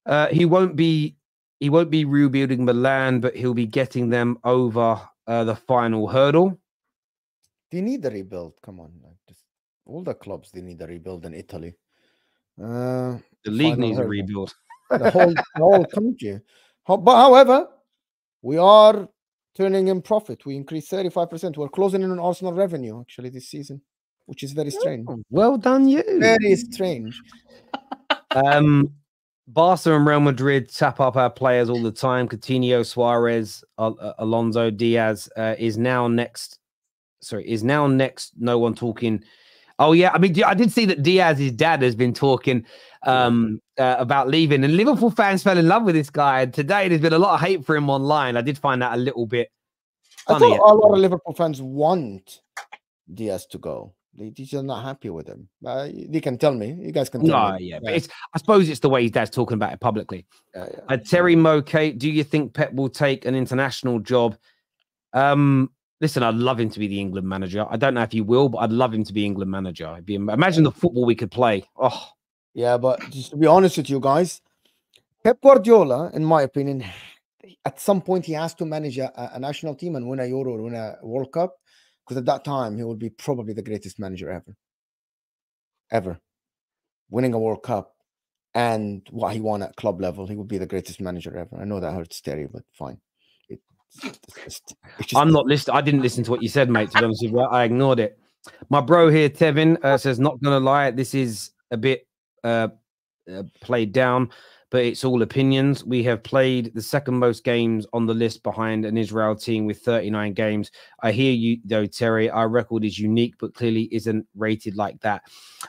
Uh, he won't be he won't be rebuilding Milan, but he'll be getting them over uh, the final hurdle. They need a rebuild. Come on, just, all the clubs they need a rebuild in Italy. Uh, the league needs hurdle. a rebuild. The whole, the whole country. How, but however, we are turning in profit. We increased thirty-five percent. We're closing in on Arsenal revenue, actually, this season, which is very strange. Oh, well done, you. Very strange. um, Barca and Real Madrid tap up our players all the time. Coutinho, Suarez, Al Alonso, Diaz uh, is now next. Sorry, is now next. No one talking. Oh, yeah. I mean, I did see that Diaz's dad has been talking um, uh, about leaving, and Liverpool fans fell in love with this guy. And today there's been a lot of hate for him online. I did find that a little bit funny. I thought a lot of Liverpool fans want Diaz to go. They, they're not happy with him. Uh, they can tell me. You guys can tell no, me. Yeah, yeah. But it's, I suppose it's the way his dad's talking about it publicly. Uh, yeah. uh, Terry Mo, Kate, do you think Pep will take an international job? Um, listen, I'd love him to be the England manager. I don't know if he will, but I'd love him to be England manager. I'd be, imagine the football we could play. Oh, yeah, but just to be honest with you guys, Pep Guardiola, in my opinion, at some point he has to manage a, a national team and win a Euro or win a World Cup. Because at that time, he would be probably the greatest manager ever. Ever. Winning a World Cup and what he won at club level, he would be the greatest manager ever. I know that hurts Terry, but fine. It, it's, it's, it's just... I'm not listening. I didn't listen to what you said, mate. To be honest with you, I ignored it. My bro here, Tevin, uh, says, not going to lie, this is a bit uh, uh, played down, but it's all opinions. We have played the second most games on the list behind an Israel team with thirty-nine games. I hear you though, Terry. Our record is unique, but clearly isn't rated like that.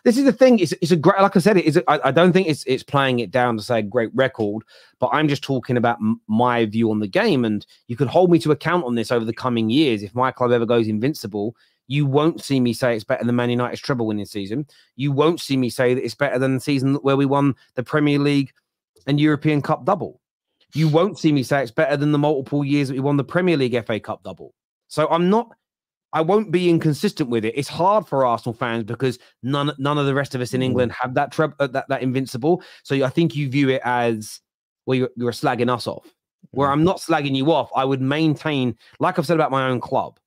This is the thing. It's, it's a great, like I said, it is. A, I, I don't think it's it's playing it down to say great record, but I'm just talking about m my view on the game. And you can hold me to account on this over the coming years. If my club ever goes invincible, you won't see me say it's better than Man United's treble winning season. You won't see me say that it's better than the season where we won the Premier League and European Cup double. You won't see me say it's better than the multiple years that we won the Premier League F A Cup double. So I'm not, I won't be inconsistent with it. It's hard for Arsenal fans because none, none of the rest of us in England have that tre uh, that, that invincible. So I think you view it as, well, you're, you're slagging us off. Where I'm not slagging you off, I would maintain, like I've said about my own club,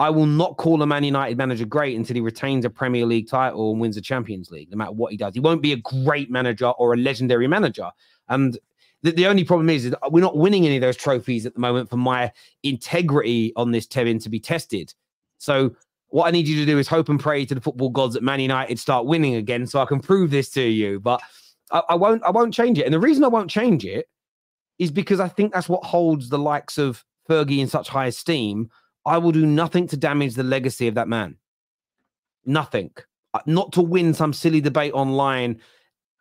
I will not call a Man United manager great until he retains a Premier League title and wins the Champions League, no matter what he does. He won't be a great manager or a legendary manager. And the, the only problem is, is we're not winning any of those trophies at the moment for my integrity on this, Tevin, to be tested. So what I need you to do is hope and pray to the football gods that Man United start winning again so I can prove this to you. But I, I won't, I won't change it. And the reason I won't change it is because I think that's what holds the likes of Fergie in such high esteem. I will do nothing to damage the legacy of that man. Nothing. Not to win some silly debate online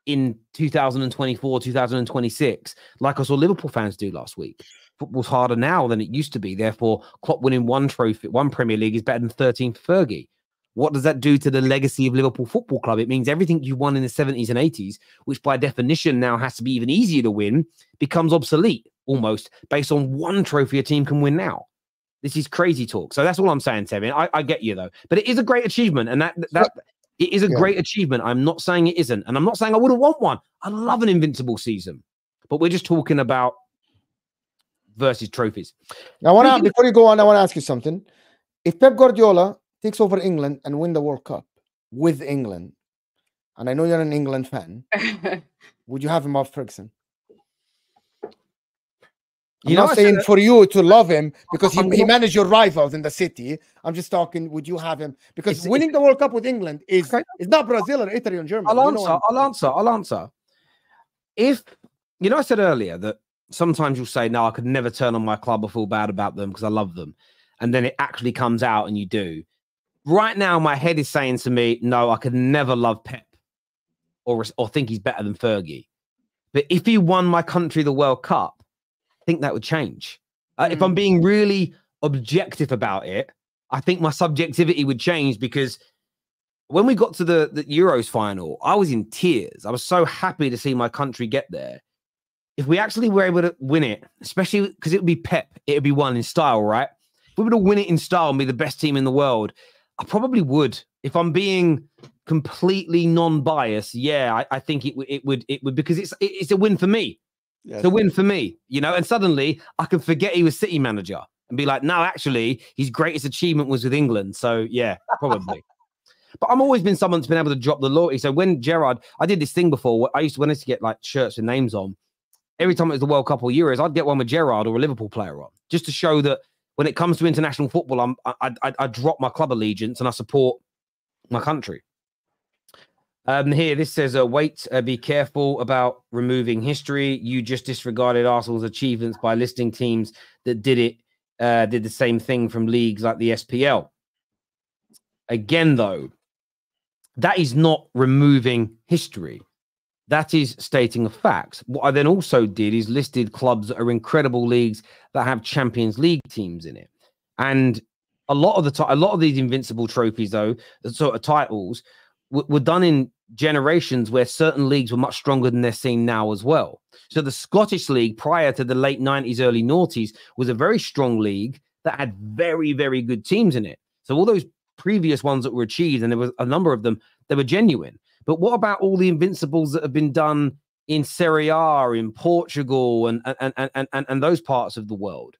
in two thousand twenty-four, two thousand twenty-six, like I saw Liverpool fans do last week. Football's harder now than it used to be. Therefore, Klopp winning one trophy, one Premier League is better than thirteen for Fergie. What does that do to the legacy of Liverpool Football Club? It means everything you won in the seventies and eighties, which by definition now has to be even easier to win, becomes obsolete almost based on one trophy a team can win now. This is crazy talk. So that's all I'm saying, Tevin. I, I get you, though. But it is a great achievement. And that, that it is a yeah. great achievement. I'm not saying it isn't. And I'm not saying I wouldn't want one. I love an invincible season. But we're just talking about versus trophies. Now, I wanna, can, before you go on, I want to ask you something. If Pep Guardiola takes over England and win the World Cup with England, and I know you're an England fan, would you have him off Ferguson? I'm you not know, saying for you to love him because he, he managed your rivals in the city. I'm just talking, would you have him? Because it's, winning it's, the World Cup with England is okay. It's not Brazil or Italy or Germany. I'll answer, you know I'll answer, I'll answer. If, you know, I said earlier that sometimes you'll say, no, I could never turn on my club or feel bad about them because I love them. And then it actually comes out and you do. Right now, my head is saying to me, no, I could never love Pep or, or think he's better than Fergie. But if he won my country the World Cup, think that would change. Uh, mm. If I'm being really objective about it, I think my subjectivity would change because when we got to the, the Euros final, I was in tears. I was so happy to see my country get there. If we actually were able to win it, especially because it would be Pep, it would be won in style, right? If we were to win it in style and be the best team in the world, I probably would. If I'm being completely non-biased, yeah, I, I think it, it would, it would, because it's, it, it's a win for me. Yes. It's a win for me, you know, and suddenly I can forget he was City manager and be like, no, actually, his greatest achievement was with England. So, yeah, probably. But I've always been someone that's been able to drop the loyalty. So when Gerard, I did this thing before. I used to, when I used to get like shirts with names on, every time it was the World Cup or Euros, I'd get one with Gerard or a Liverpool player on, just to show that when it comes to international football, I'm, I, I, I drop my club allegiance and I support my country. Um, here, this says, uh, wait, uh, be careful about removing history. You just disregarded Arsenal's achievements by listing teams that did it, uh, did the same thing from leagues like the S P L. Again, though, That is not removing history. That is stating a fact. What I then also did is listed clubs that are incredible leagues that have Champions League teams in it. And a lot of the a lot of these invincible trophies, though, the sort of titles, were done in generations where certain leagues were much stronger than they're seen now as well. So the Scottish League prior to the late nineties, early noughties was a very strong league that had very, very good teams in it. So all those previous ones that were achieved, and there was a number of them, they were genuine. But what about all the invincibles that have been done in Serie A, in Portugal, and, and, and, and, and, and those parts of the world?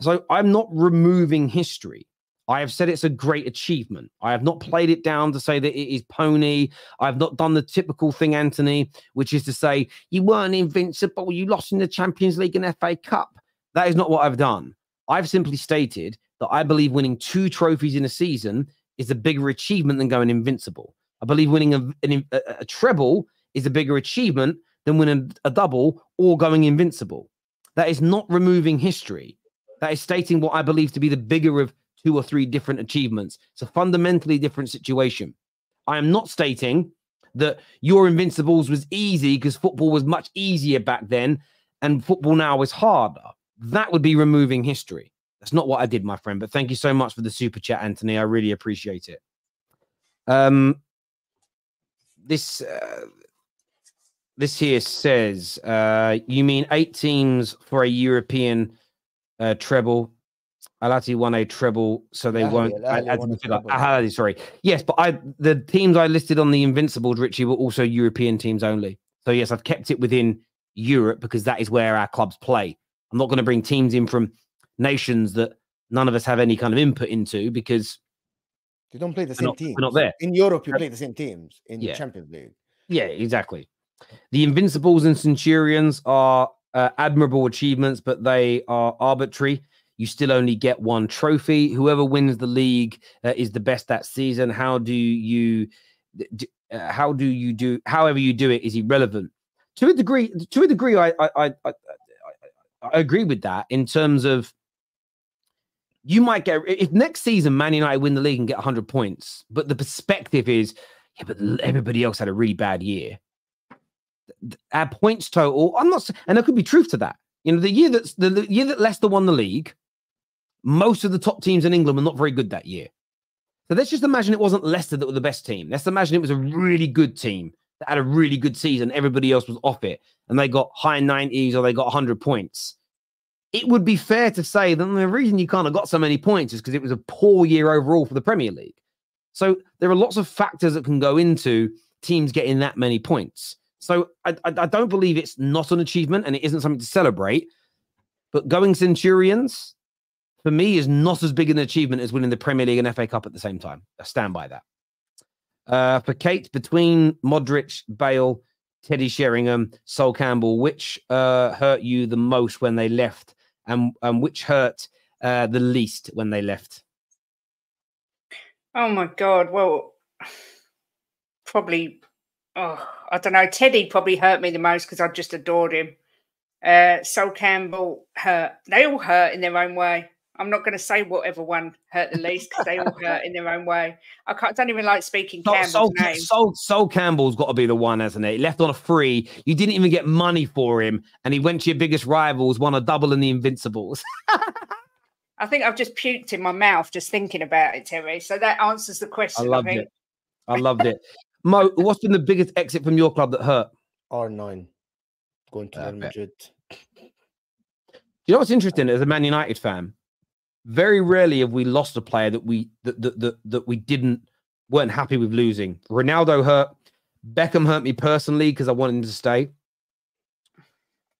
So I'm not removing history. I have said it's a great achievement. I have not played it down to say that it is pony. I've not done the typical thing, Anthony, which is to say, you weren't invincible, you lost in the Champions League and F A Cup. That is not what I've done. I've simply stated that I believe winning two trophies in a season is a bigger achievement than going invincible. I believe winning a, a, a treble is a bigger achievement than winning a double or going invincible. That is not removing history. That is stating what I believe to be the bigger of two or three different achievements. It's a fundamentally different situation. I am not stating that your invincibles was easy because football was much easier back then and football now is harder. That would be removing history. That's not what I did, my friend. But thank you so much for the super chat, Anthony. I really appreciate it. Um, this uh, this here says, uh, you mean eight teams for a European uh, treble? Alati won a treble, so they Ahli, won't. Ahli I, I, treble. Ahli, sorry. Yes, but I the teams I listed on the Invincibles, Richie, were also European teams only. So, yes, I've kept it within Europe because that is where our clubs play. I'm not going to bring teams in from nations that none of us have any kind of input into because... You don't play the same not, teams. We're not there. In Europe, you play the same teams in yeah. the Champions League. Yeah, exactly. The Invincibles and Centurions are uh, admirable achievements, but they are arbitrary. You still only get one trophy. Whoever wins the league uh, is the best that season. How do you, do, uh, how do you do? However you do it is irrelevant. To a degree, to a degree, I I, I I I agree with that. In terms of, you might get if next season Man United win the league and get one hundred points, but the perspective is, yeah, but everybody else had a really bad year. Our points total, I'm not, and there could be truth to that. You know, the year that's the, the year that Leicester won the league. Most of the top teams in England were not very good that year. So let's just imagine it wasn't Leicester that were the best team. Let's imagine it was a really good team that had a really good season. Everybody else was off it and they got high nineties or they got one hundred points. It would be fair to say that the reason you kind of got so many points is because it was a poor year overall for the Premier League. So there are lots of factors that can go into teams getting that many points. So I, I, I don't believe it's not an achievement and it isn't something to celebrate. But going Centurions... for me, is not as big an achievement as winning the Premier League and F A Cup at the same time. I stand by that. Uh, for Kate, between Modric, Bale, Teddy Sheringham, Sol Campbell, which uh, hurt you the most when they left and, and which hurt uh, the least when they left? Oh, my God. Well, probably, oh, I don't know. Teddy probably hurt me the most because I just adored him. Uh, Sol Campbell hurt. They all hurt in their own way. I'm not going to say whatever one hurt the least because they all hurt in their own way. I, can't, I don't even like speaking Sol, Campbell's Sol, name. Sol, Sol Campbell's got to be the one, hasn't it? He left on a free. You didn't even get money for him. And he went to your biggest rivals, won a double in the Invincibles. I think I've just puked in my mouth just thinking about it, Terry. So that answers the question. I loved I it. I loved it. Mo, what's been the biggest exit from your club that hurt? R nine. Going to Real Madrid. You know what's interesting? As a Man United fan, very rarely have we lost a player that we that that that, that we didn't weren't happy with losing. Ronaldo hurt, Beckham hurt me personally because I wanted him to stay.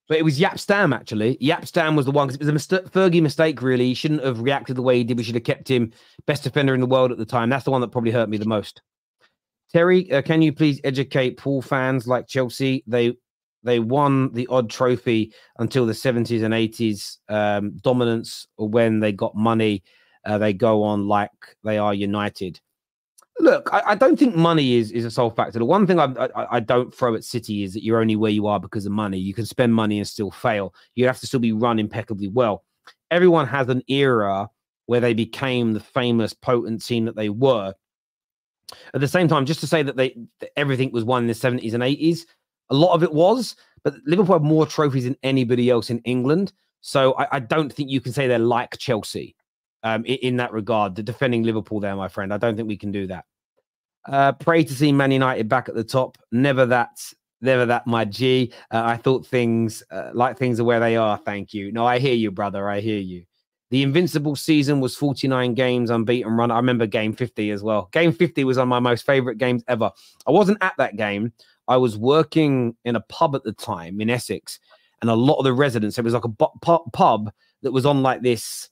But it was Yap Stam actually. Yap Stam was the one because it was a mistake, Fergie mistake really. He shouldn't have reacted the way he did. We should have kept him. Best defender in the world at the time. That's the one that probably hurt me the most. Terry, uh, can you please educate Paul fans like Chelsea? They They won the odd trophy until the seventies and eighties um, dominance, or when they got money, uh, they go on like they are United. Look, I, I don't think money is, is a sole factor. The one thing I, I, I don't throw at City is that you're only where you are because of money. You can spend money and still fail. You have to still be run impeccably well. Everyone has an era where they became the famous potent team that they were. At the same time, just to say that they that everything was won in the seventies and eighties, a lot of it was, but Liverpool have more trophies than anybody else in England. So I, I don't think you can say they're like Chelsea um, in, in that regard. The defending Liverpool there, my friend, I don't think we can do that. Uh, pray to see Man United back at the top. Never that, never that, my G. Uh, I thought things uh, like things are where they are. Thank you. No, I hear you, brother. I hear you. The invincible season was forty-nine games unbeaten run. I remember game fifty as well. Game fifty was one of my most favorite games ever. I wasn't at that game. I was working in a pub at the time in Essex, and a lot of the residents, it was like a pub that was on like this,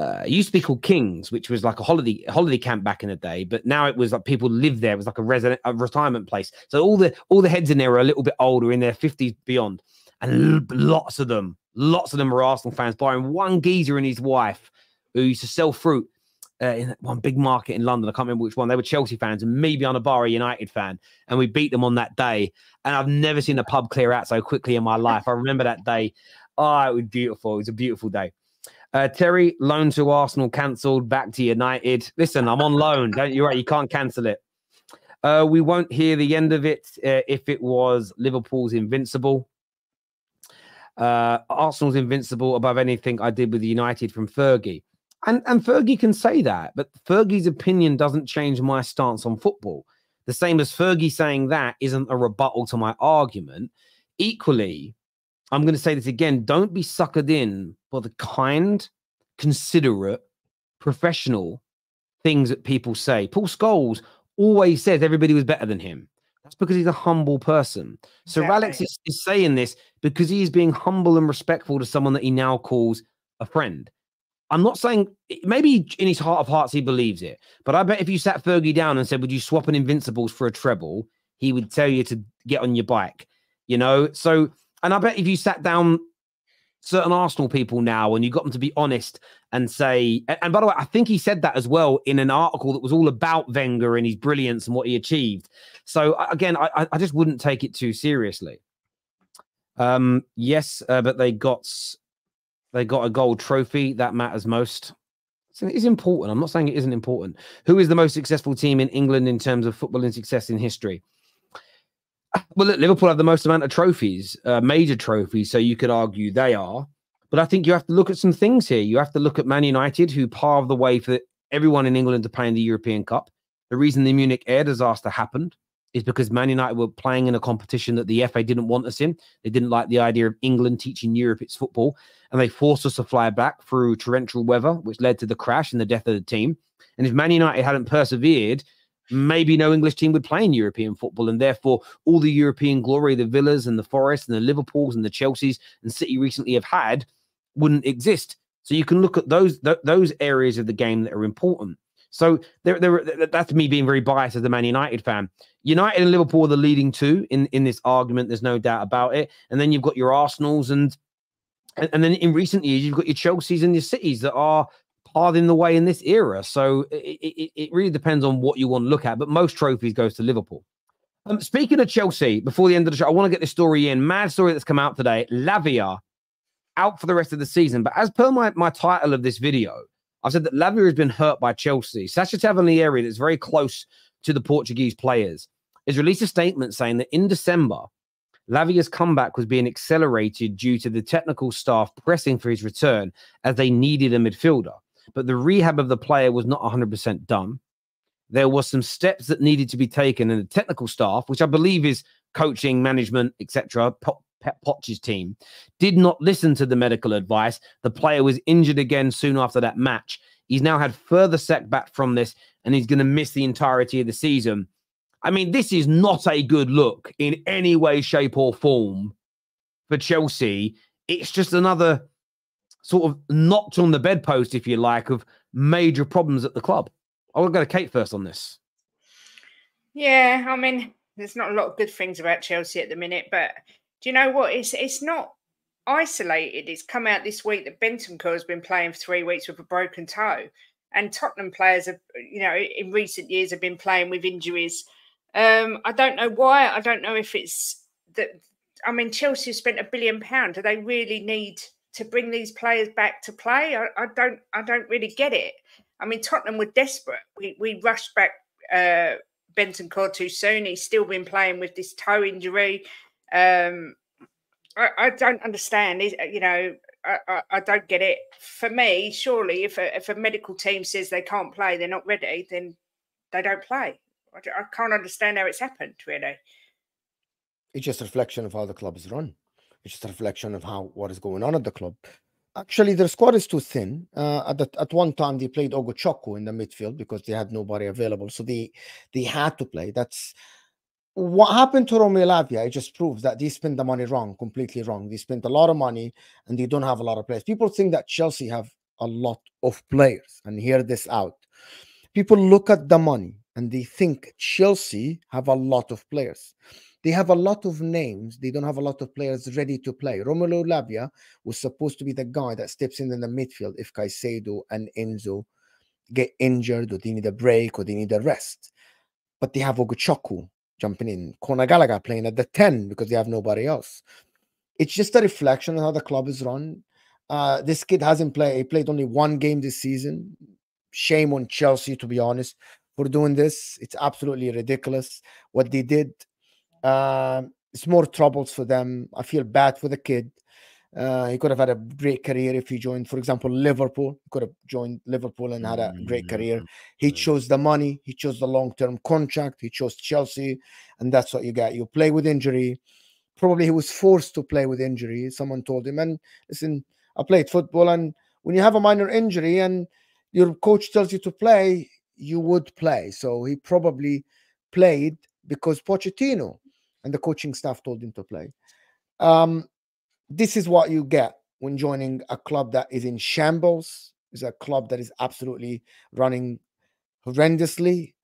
uh, it used to be called King's, which was like a holiday holiday camp back in the day, but now it was like people lived there. It was like a resident, a retirement place. So all the, all the heads in there were a little bit older, in their fifties beyond, and lots of them. Lots of them were Arsenal fans, barring one geezer and his wife who used to sell fruit uh, in one big market in London. I can't remember which one. They were Chelsea fans and me, Anabara, a United fan. And we beat them on that day. And I've never seen a pub clear out so quickly in my life. I remember that day. Oh, it was beautiful. It was a beautiful day. Uh, Terry, loan to Arsenal, cancelled, back to United. Listen, I'm on loan. Don't you right? You can't cancel it. Uh, we won't hear the end of it uh, if it was Liverpool's invincible. Uh, Arsenal's invincible above anything I did with United from Fergie. And, and Fergie can say that, but Fergie's opinion doesn't change my stance on football. The same as Fergie saying that isn't a rebuttal to my argument. Equally, I'm going to say this again, don't be suckered in for the kind, considerate, professional things that people say. Paul Scholes always says everybody was better than him. That's because he's a humble person. So exactly. Alex is, is saying this because he is being humble and respectful to someone that he now calls a friend. I'm not saying, maybe in his heart of hearts he believes it, but I bet if you sat Fergie down and said, would you swap an Invincibles for a treble? He would tell you to get on your bike, you know? So, and I bet if you sat down certain Arsenal people now and you got them to be honest and say, and, and by the way, I think he said that as well in an article that was all about Wenger and his brilliance and what he achieved. So again, I, I just wouldn't take it too seriously. Um, yes, uh, but they got they got a gold trophy. That matters most. So it is important. I'm not saying it isn't important. Who is the most successful team in England in terms of footballing success in history? Well, look, Liverpool have the most amount of trophies, uh, major trophies, so you could argue they are. But I think you have to look at some things here. You have to look at Man United, who paved the way for everyone in England to play in the European Cup. The reason the Munich air disaster happened is because Man United were playing in a competition that the F A didn't want us in. They didn't like the idea of England teaching Europe its football, and they forced us to fly back through torrential weather, which led to the crash and the death of the team. And if Man United hadn't persevered, maybe no English team would play in European football, and therefore all the European glory, the Villas and the Forests and the Liverpools and the Chelseas and City recently have had, wouldn't exist. So you can look at those th those areas of the game that are important. So there, there, that's me being very biased as a Man United fan. United and Liverpool are the leading two in, in this argument. There's no doubt about it. And then you've got your Arsenals and, and, and then in recent years, you've got your Chelseas and your Cities that are in the way in this era. So it, it, it really depends on what you want to look at, but most trophies goes to Liverpool. Um, speaking of Chelsea, before the end of the show, I want to get this story in. Mad story that's come out today. Lavia out for the rest of the season. But as per my, my title of this video, I've said that Lavia has been hurt by Chelsea. Sasha Tavernieri, that's very close to the Portuguese players, has released a statement saying that in December, Lavia's comeback was being accelerated due to the technical staff pressing for his return as they needed a midfielder. But the rehab of the player was not one hundred percent done. There were some steps that needed to be taken, and the technical staff, which I believe is coaching, management, et cetera, Pep Poch's team, did not listen to the medical advice. The player was injured again soon after that match. He's now had further setback from this, and he's going to miss the entirety of the season. I mean, this is not a good look in any way, shape, or form for Chelsea. It's just another sort of knocked on the bedpost, if you like, of major problems at the club. I want to go to Kate first on this. Yeah, I mean, there's not a lot of good things about Chelsea at the minute, but do you know what? It's it's not isolated. It's come out this week that Bentancur has been playing for three weeks with a broken toe, and Tottenham players have, you know, in recent years have been playing with injuries. Um, I don't know why. I don't know if it's that. I mean, Chelsea spent a billion pounds. Do they really need to bring these players back to play? I, I don't I don't really get it. I mean, Tottenham were desperate. We we rushed back uh, Bentancur too soon. He's still been playing with this toe injury. Um, I, I don't understand. You know, I, I, I don't get it. For me, surely, if a, if a medical team says they can't play, they're not ready, then they don't play. I, I can't understand how it's happened, really. It's just a reflection of how the club is run. It's just a reflection of how what is going on at the club. Actually, their squad is too thin. Uh, at the, at one time, they played Ogochukwu in the midfield because they had nobody available, so they they had to play. That's what happened to Romeo Lavia. It just proves that they spent the money wrong, completely wrong. They spent a lot of money and they don't have a lot of players. People think that Chelsea have a lot of players, and hear this out. People look at the money and they think Chelsea have a lot of players. They have a lot of names. They don't have a lot of players ready to play. Romelu Lavia was supposed to be the guy that steps in in the midfield if Caicedo and Enzo get injured or they need a break or they need a rest. But they have Ogochukwu jumping in. Conor Gallagher playing at the ten because they have nobody else. It's just a reflection of how the club is run. Uh, this kid hasn't played. He played only one game this season. Shame on Chelsea, to be honest, for doing this. It's absolutely ridiculous what they did. Uh, it's more troubles for them. I feel bad for the kid. Uh, he could have had a great career if he joined, for example, Liverpool. He could have joined Liverpool and had a great career. He chose the money. He chose the long-term contract. He chose Chelsea, and that's what you get. You play with injury. Probably he was forced to play with injury. Someone told him, and listen, I played football, and when you have a minor injury and your coach tells you to play, you would play. So he probably played because Pochettino and the coaching staff told him to play. Um, this is what you get when joining a club that is in shambles, is a club that is absolutely running horrendously.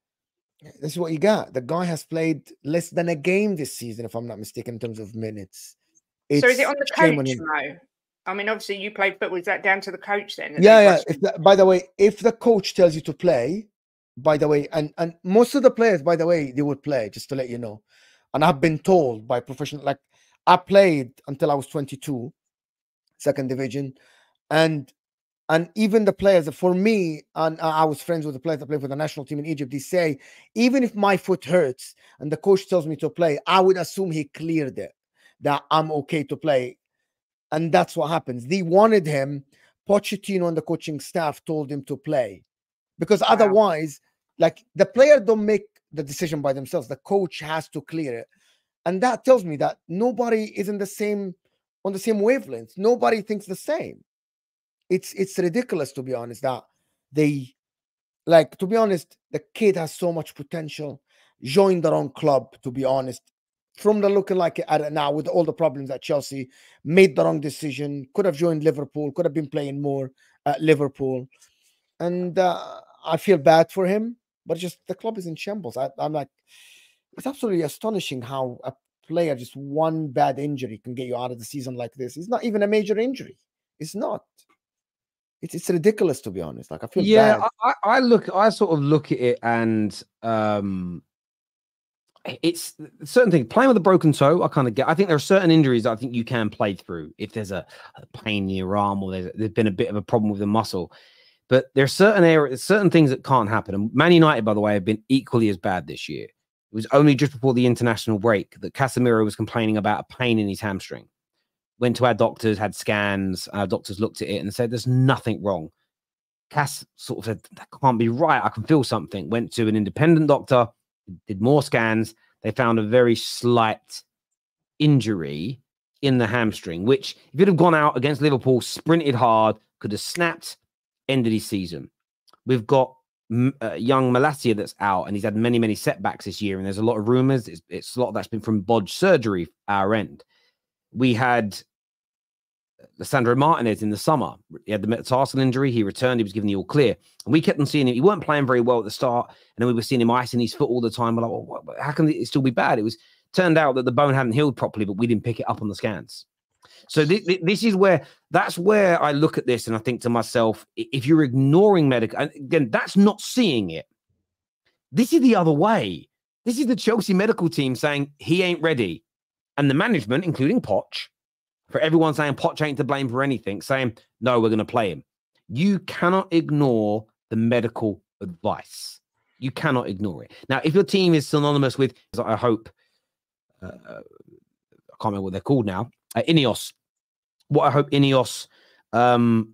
This is what you got. The guy has played less than a game this season, if I'm not mistaken, in terms of minutes. It's so is it on the coach, though? I mean, obviously, you played football. Is that down to the coach then? Yeah, yeah. If the, by the way, if the coach tells you to play, by the way, and, and most of the players, by the way, they would play, just to let you know. And I've been told by professional, like I played until I was twenty-two, second division. And and even the players, for me, and I was friends with the players that played for the national team in Egypt, they say, even if my foot hurts and the coach tells me to play, I would assume he cleared it, that I'm okay to play. And that's what happens. They wanted him. Pochettino and the coaching staff told him to play. Because wow. Otherwise, like the player don't make the decision by themselves. The coach has to clear it, and that tells me that nobody is in the same on the same wavelength. Nobody thinks the same. It's it's ridiculous, to be honest. That they like to be honest. The kid has so much potential. Joined the wrong club, to be honest. From the looking like it now, with all the problems at Chelsea, made the wrong decision. Could have joined Liverpool. Could have been playing more at Liverpool, and uh, I feel bad for him. But just the club is in shambles. I, I'm like, it's absolutely astonishing how a player, just one bad injury can get you out of the season like this. It's not even a major injury. It's not. It's it's ridiculous, to be honest. Like I feel yeah, bad. I, I look, I sort of look at it, and um, it's a certain thing. Playing with a broken toe, I kind of get. I think there are certain injuries that I think you can play through. If there's a, a pain in your arm, or there's, there's been a bit of a problem with the muscle. But there's certain areas, certain things that can't happen. And Man United, by the way, have been equally as bad this year. It was only just before the international break that Casemiro was complaining about a pain in his hamstring. Went to our doctors, had scans. Our doctors looked at it and said, there's nothing wrong. Cas sort of said, that can't be right. I can feel something. Went to an independent doctor, did more scans. They found a very slight injury in the hamstring, which if it had gone out against Liverpool, sprinted hard, could have snapped. End of the season. We've got uh, young Malacia that's out, and he's had many, many setbacks this year. And there's a lot of rumors. It's, it's a lot that's been from bodged surgery, our end. We had Lissandro Martinez in the summer. He had the metatarsal injury. He returned. He was given the all clear. And we kept on seeing him. He weren't playing very well at the start. And then we were seeing him icing his foot all the time. We're like, well, what, how can it still be bad? It was turned out that the bone hadn't healed properly, but we didn't pick it up on the scans. So th th this is where, that's where I look at this and I think to myself, if you're ignoring medical, and again, that's not seeing it. This is the other way. This is the Chelsea medical team saying he ain't ready. And the management, including Poch, for everyone saying Poch ain't to blame for anything, saying, no, we're going to play him. You cannot ignore the medical advice. you cannot ignore it. Now, if your team is synonymous with, I hope, uh, I can't remember what they're called now, uh, Ineos. What I hope Ineos um,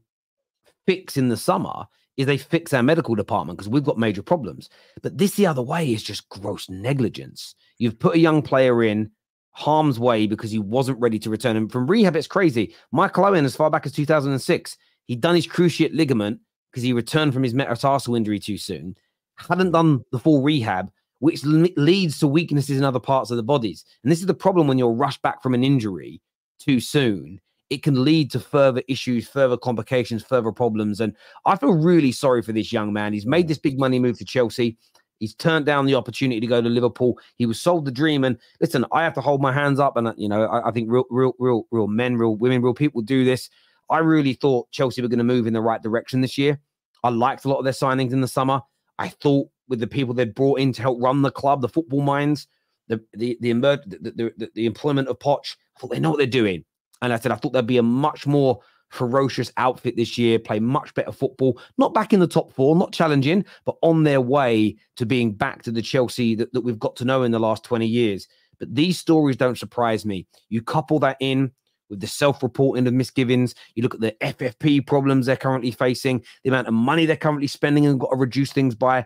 fix in the summer is they fix our medical department, because we've got major problems. But this the other way is just gross negligence. You've put a young player in harm's way because he wasn't ready to return him from rehab. It's crazy. Michael Owen, as far back as two thousand six, he'd done his cruciate ligament because he returned from his metatarsal injury too soon, hadn't done the full rehab, which leads to weaknesses in other parts of the bodies. And this is the problem when you're rushed back from an injury too soon. It can lead to further issues, further complications, further problems. And I feel really sorry for this young man. He's made this big money move to Chelsea. He's turned down the opportunity to go to Liverpool. He was sold the dream. And listen, I have to hold my hands up. And, you know, I, I think real, real, real, real men, real women, real people do this. I really thought Chelsea were going to move in the right direction this year. I liked a lot of their signings in the summer. I thought with the people they'd brought in to help run the club, the football minds, the the the, emerge, the, the, the employment of Poch, I thought they know what they're doing. And I said, I thought there'd be a much more ferocious outfit this year, play much better football, not back in the top four, not challenging, but on their way to being back to the Chelsea that, that we've got to know in the last twenty years. But these stories don't surprise me. You couple that in with the self-reporting of misgivings, you look at the F F P problems they're currently facing, the amount of money they're currently spending and got to reduce things by.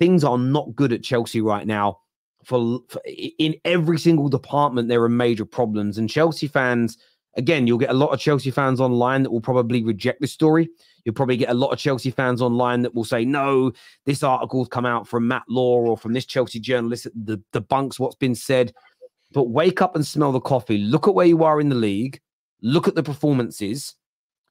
Things are not good at Chelsea right now. For, for in every single department, there are major problems. And Chelsea fans, again, you'll get a lot of Chelsea fans online that will probably reject this story. You'll probably get a lot of Chelsea fans online that will say, no, this article's come out from Matt Law or from this Chelsea journalist that debunks what's been said. But wake up and smell the coffee. Look at where you are in the league. Look at the performances.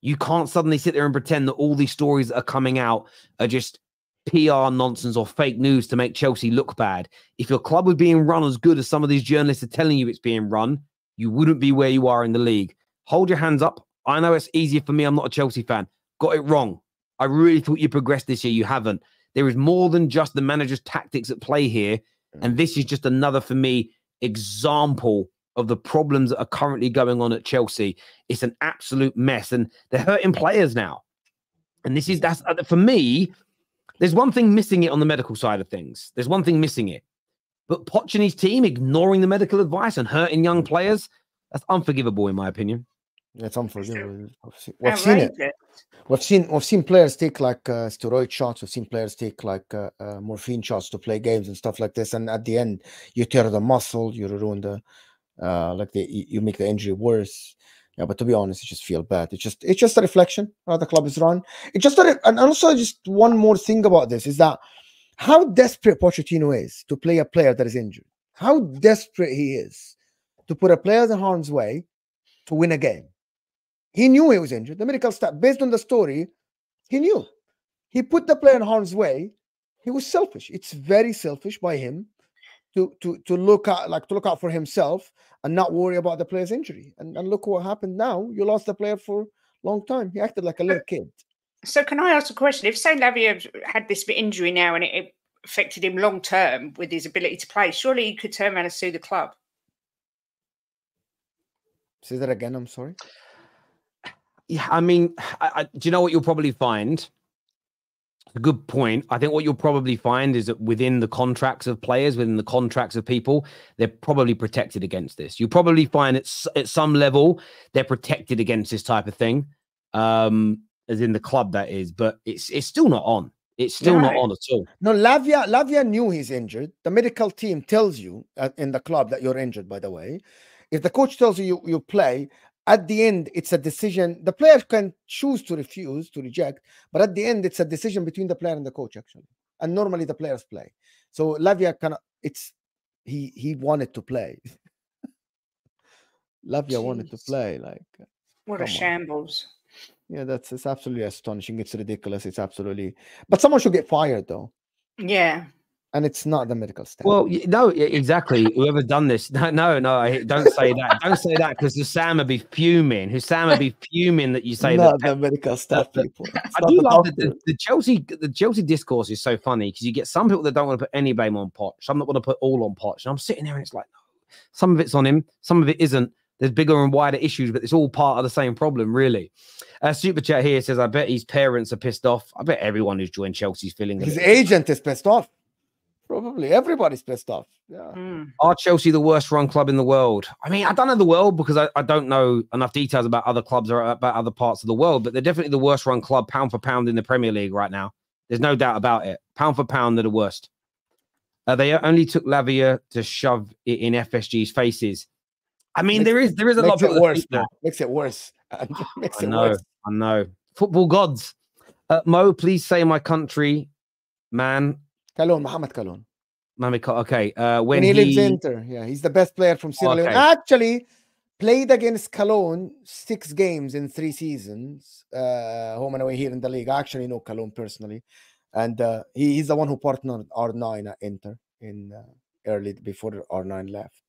You can't suddenly sit there and pretend that all these stories that are coming out are just P R nonsense or fake news to make Chelsea look bad. If your club was being run as good as some of these journalists are telling you it's being run, you wouldn't be where you are in the league. Hold your hands up. I know it's easier for me. I'm not a Chelsea fan. Got it wrong. I really thought you progressed this year. You haven't. There is more than just the manager's tactics at play here. And this is just another, for me, example of the problems that are currently going on at Chelsea. It's an absolute mess, and they're hurting players now. And this is, that's for me, there's one thing missing it on the medical side of things. There's one thing missing it. But Poch and his team ignoring the medical advice and hurting young players, that's unforgivable, in my opinion. That's unforgivable. We've seen it. We've seen, we've seen players take like uh, steroid shots. We've seen players take like uh, uh, morphine shots to play games and stuff like this. And at the end, you tear the muscle, you ruin the, uh, like the, you make the injury worse. Yeah, but to be honest, I just feel bad. It's just, it's just a reflection how the club is run. It just, a, and also just one more thing about this is that how desperate Pochettino is to play a player that is injured. How desperate he is to put a player in harm's way to win a game. He knew he was injured. The medical staff, based on the story, he knew. He put the player in harm's way. He was selfish. It's very selfish by him to to to look at like to look out for himself and not worry about the player's injury. And, and look what happened now. You lost the player for a long time. He acted like a little kid. So can I ask a question? If say Lavia had this injury now and it affected him long term with his ability to play, surely he could turn around and sue the club. Say that again, I'm sorry. Yeah, I mean, I, I, do you know what you'll probably find? A good point. I think what you'll probably find is that within the contracts of players, within the contracts of people, they're probably protected against this. You'll probably find it's, at some level they're protected against this type of thing, um, as in the club, that is. But it's it's still not on. It's still no, not on at all. No, Lavia, Lavia knew he's injured. The medical team tells you uh, in the club that you're injured, by the way. If the coach tells you you, you play, at the end, it's a decision. The player can choose to refuse, to reject, but at the end, it's a decision between the player and the coach, actually. And normally the players play. So Lavia cannot, it's, he, he wanted to play. Lavia Jeez. wanted to play. Like, what a shambles. On. Yeah, that's, it's absolutely astonishing. It's ridiculous. It's absolutely, but someone should get fired though. Yeah. And it's not the medical staff. Well, no, exactly. Whoever done this, no, no, no, don't say that. Don't say that, because Hussam would be fuming. Hussam would be fuming that you say not that. Not the medical staff people. It's I do the love that the, the Chelsea. The Chelsea discourse is so funny, because you get some people that don't want to put any blame on Poch, some that want to put all on Poch, and I'm sitting there and it's like, no, some of it's on him, some of it isn't. There's bigger and wider issues, but it's all part of the same problem, really. Uh, Super Chat here says, I bet his parents are pissed off. I bet everyone who's joined Chelsea's feeling. His agent is pissed off. Probably everybody's pissed off. Yeah. Mm. Are Chelsea the worst run club in the world? I mean, I don't know the world because I, I don't know enough details about other clubs or about other parts of the world, but they're definitely the worst run club pound for pound in the Premier League right now. There's no doubt about it. Pound for pound, they're the worst. Uh, they only took Lavia to shove it in F S G's faces. I mean, makes, there is there is a lot of worse. Makes it worse. Makes I it know, worse. I know. Football gods. Uh, Mo, please say my country, man. Kalon, Mohamed Kalon. Mohamed Kalon, okay. Uh, when, when he, he lives Inter, yeah, he's the best player from Sierra okay. Leone. Actually, played against Kalon six games in three seasons, uh, home and away here in the league. I actually know Kalon personally. And uh, he, he's the one who partnered R nine at Inter in uh, early, before R nine left.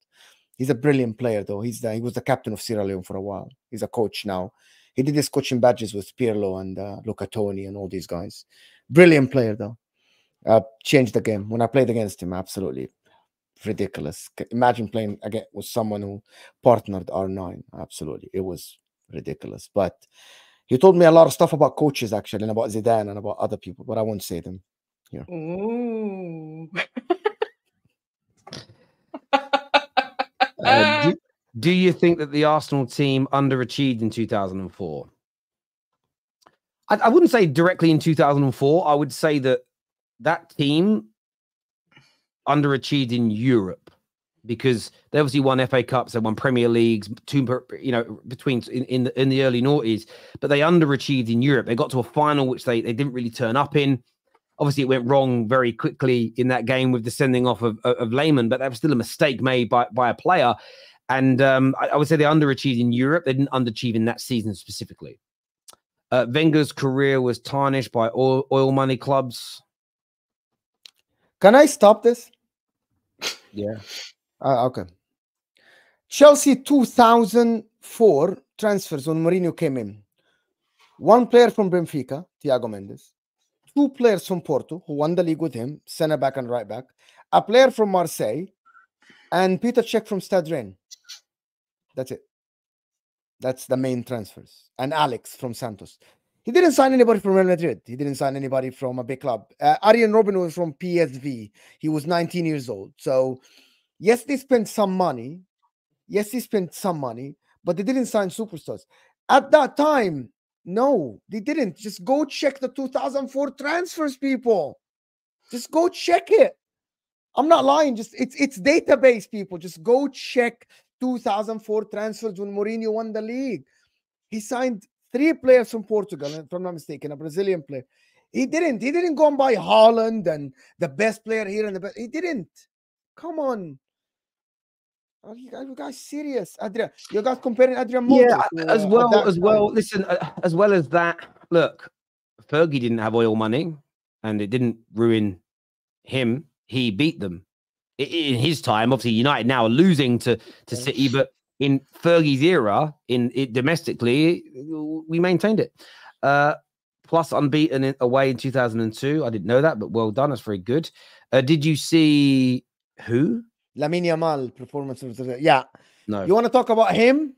He's a brilliant player, though. He's the, he was the captain of Sierra Leone for a while. He's a coach now. He did his coaching badges with Pirlo and uh, Locatoni and all these guys. Brilliant player, though. Uh, changed the game. When I played against him, absolutely ridiculous. Imagine playing again with someone who partnered R nine. Absolutely. It was ridiculous. But he told me a lot of stuff about coaches, actually, and about Zidane and about other people, but I won't say them here. Ooh. uh, do, do you think that the Arsenal team underachieved in two thousand four? I, I wouldn't say directly in two thousand four. I would say that that team underachieved in Europe because they obviously won F A Cups, they won Premier Leagues, two, you know, between in, in the in the early noughties, but they underachieved in Europe. They got to a final which they they didn't really turn up in. Obviously, it went wrong very quickly in that game with the sending off of of, of Lehmann, but that was still a mistake made by by a player. And um, I, I would say they underachieved in Europe. They didn't underachieve in that season specifically. Uh, Wenger's career was tarnished by oil, oil money clubs. Can I stop this? Yeah. Uh, okay. Chelsea two thousand four transfers when Mourinho came in. One player from Benfica, Thiago Mendes. Two players from Porto, who won the league with him, centre-back and right-back. A player from Marseille. And Peter Cech from Stade Rennes. That's it. That's the main transfers. And Alex from Santos. He didn't sign anybody from Real Madrid. He didn't sign anybody from a big club. Uh, Arjen Robben was from P S V. He was nineteen years old. So, yes, they spent some money. Yes, they spent some money, but they didn't sign superstars. At that time, no, they didn't. Just go check the two thousand four transfers, people. Just go check it. I'm not lying. Just it's it's database, people. Just go check two thousand four transfers when Mourinho won the league. He signed three players from Portugal, if I'm not mistaken, a Brazilian player. He didn't. He didn't go and buy Haaland and the best player here and the best. He didn't. Come on. Are you guys, are you guys serious? Adrian, you guys comparing Adrian Mondo? Yeah, to, as well, uh, as well. Time. Listen, uh, as well as that, look, Fergie didn't have oil money and it didn't ruin him. He beat them. In his time, obviously, United now are losing to, to City, but in Fergie's era, in it, domestically, we maintained it. Uh, plus unbeaten in, away in two thousand two. I didn't know that, but well done. That's very good. Uh, did you see who? Lamine Yamal performance. Of the, yeah. No. You want to talk about him?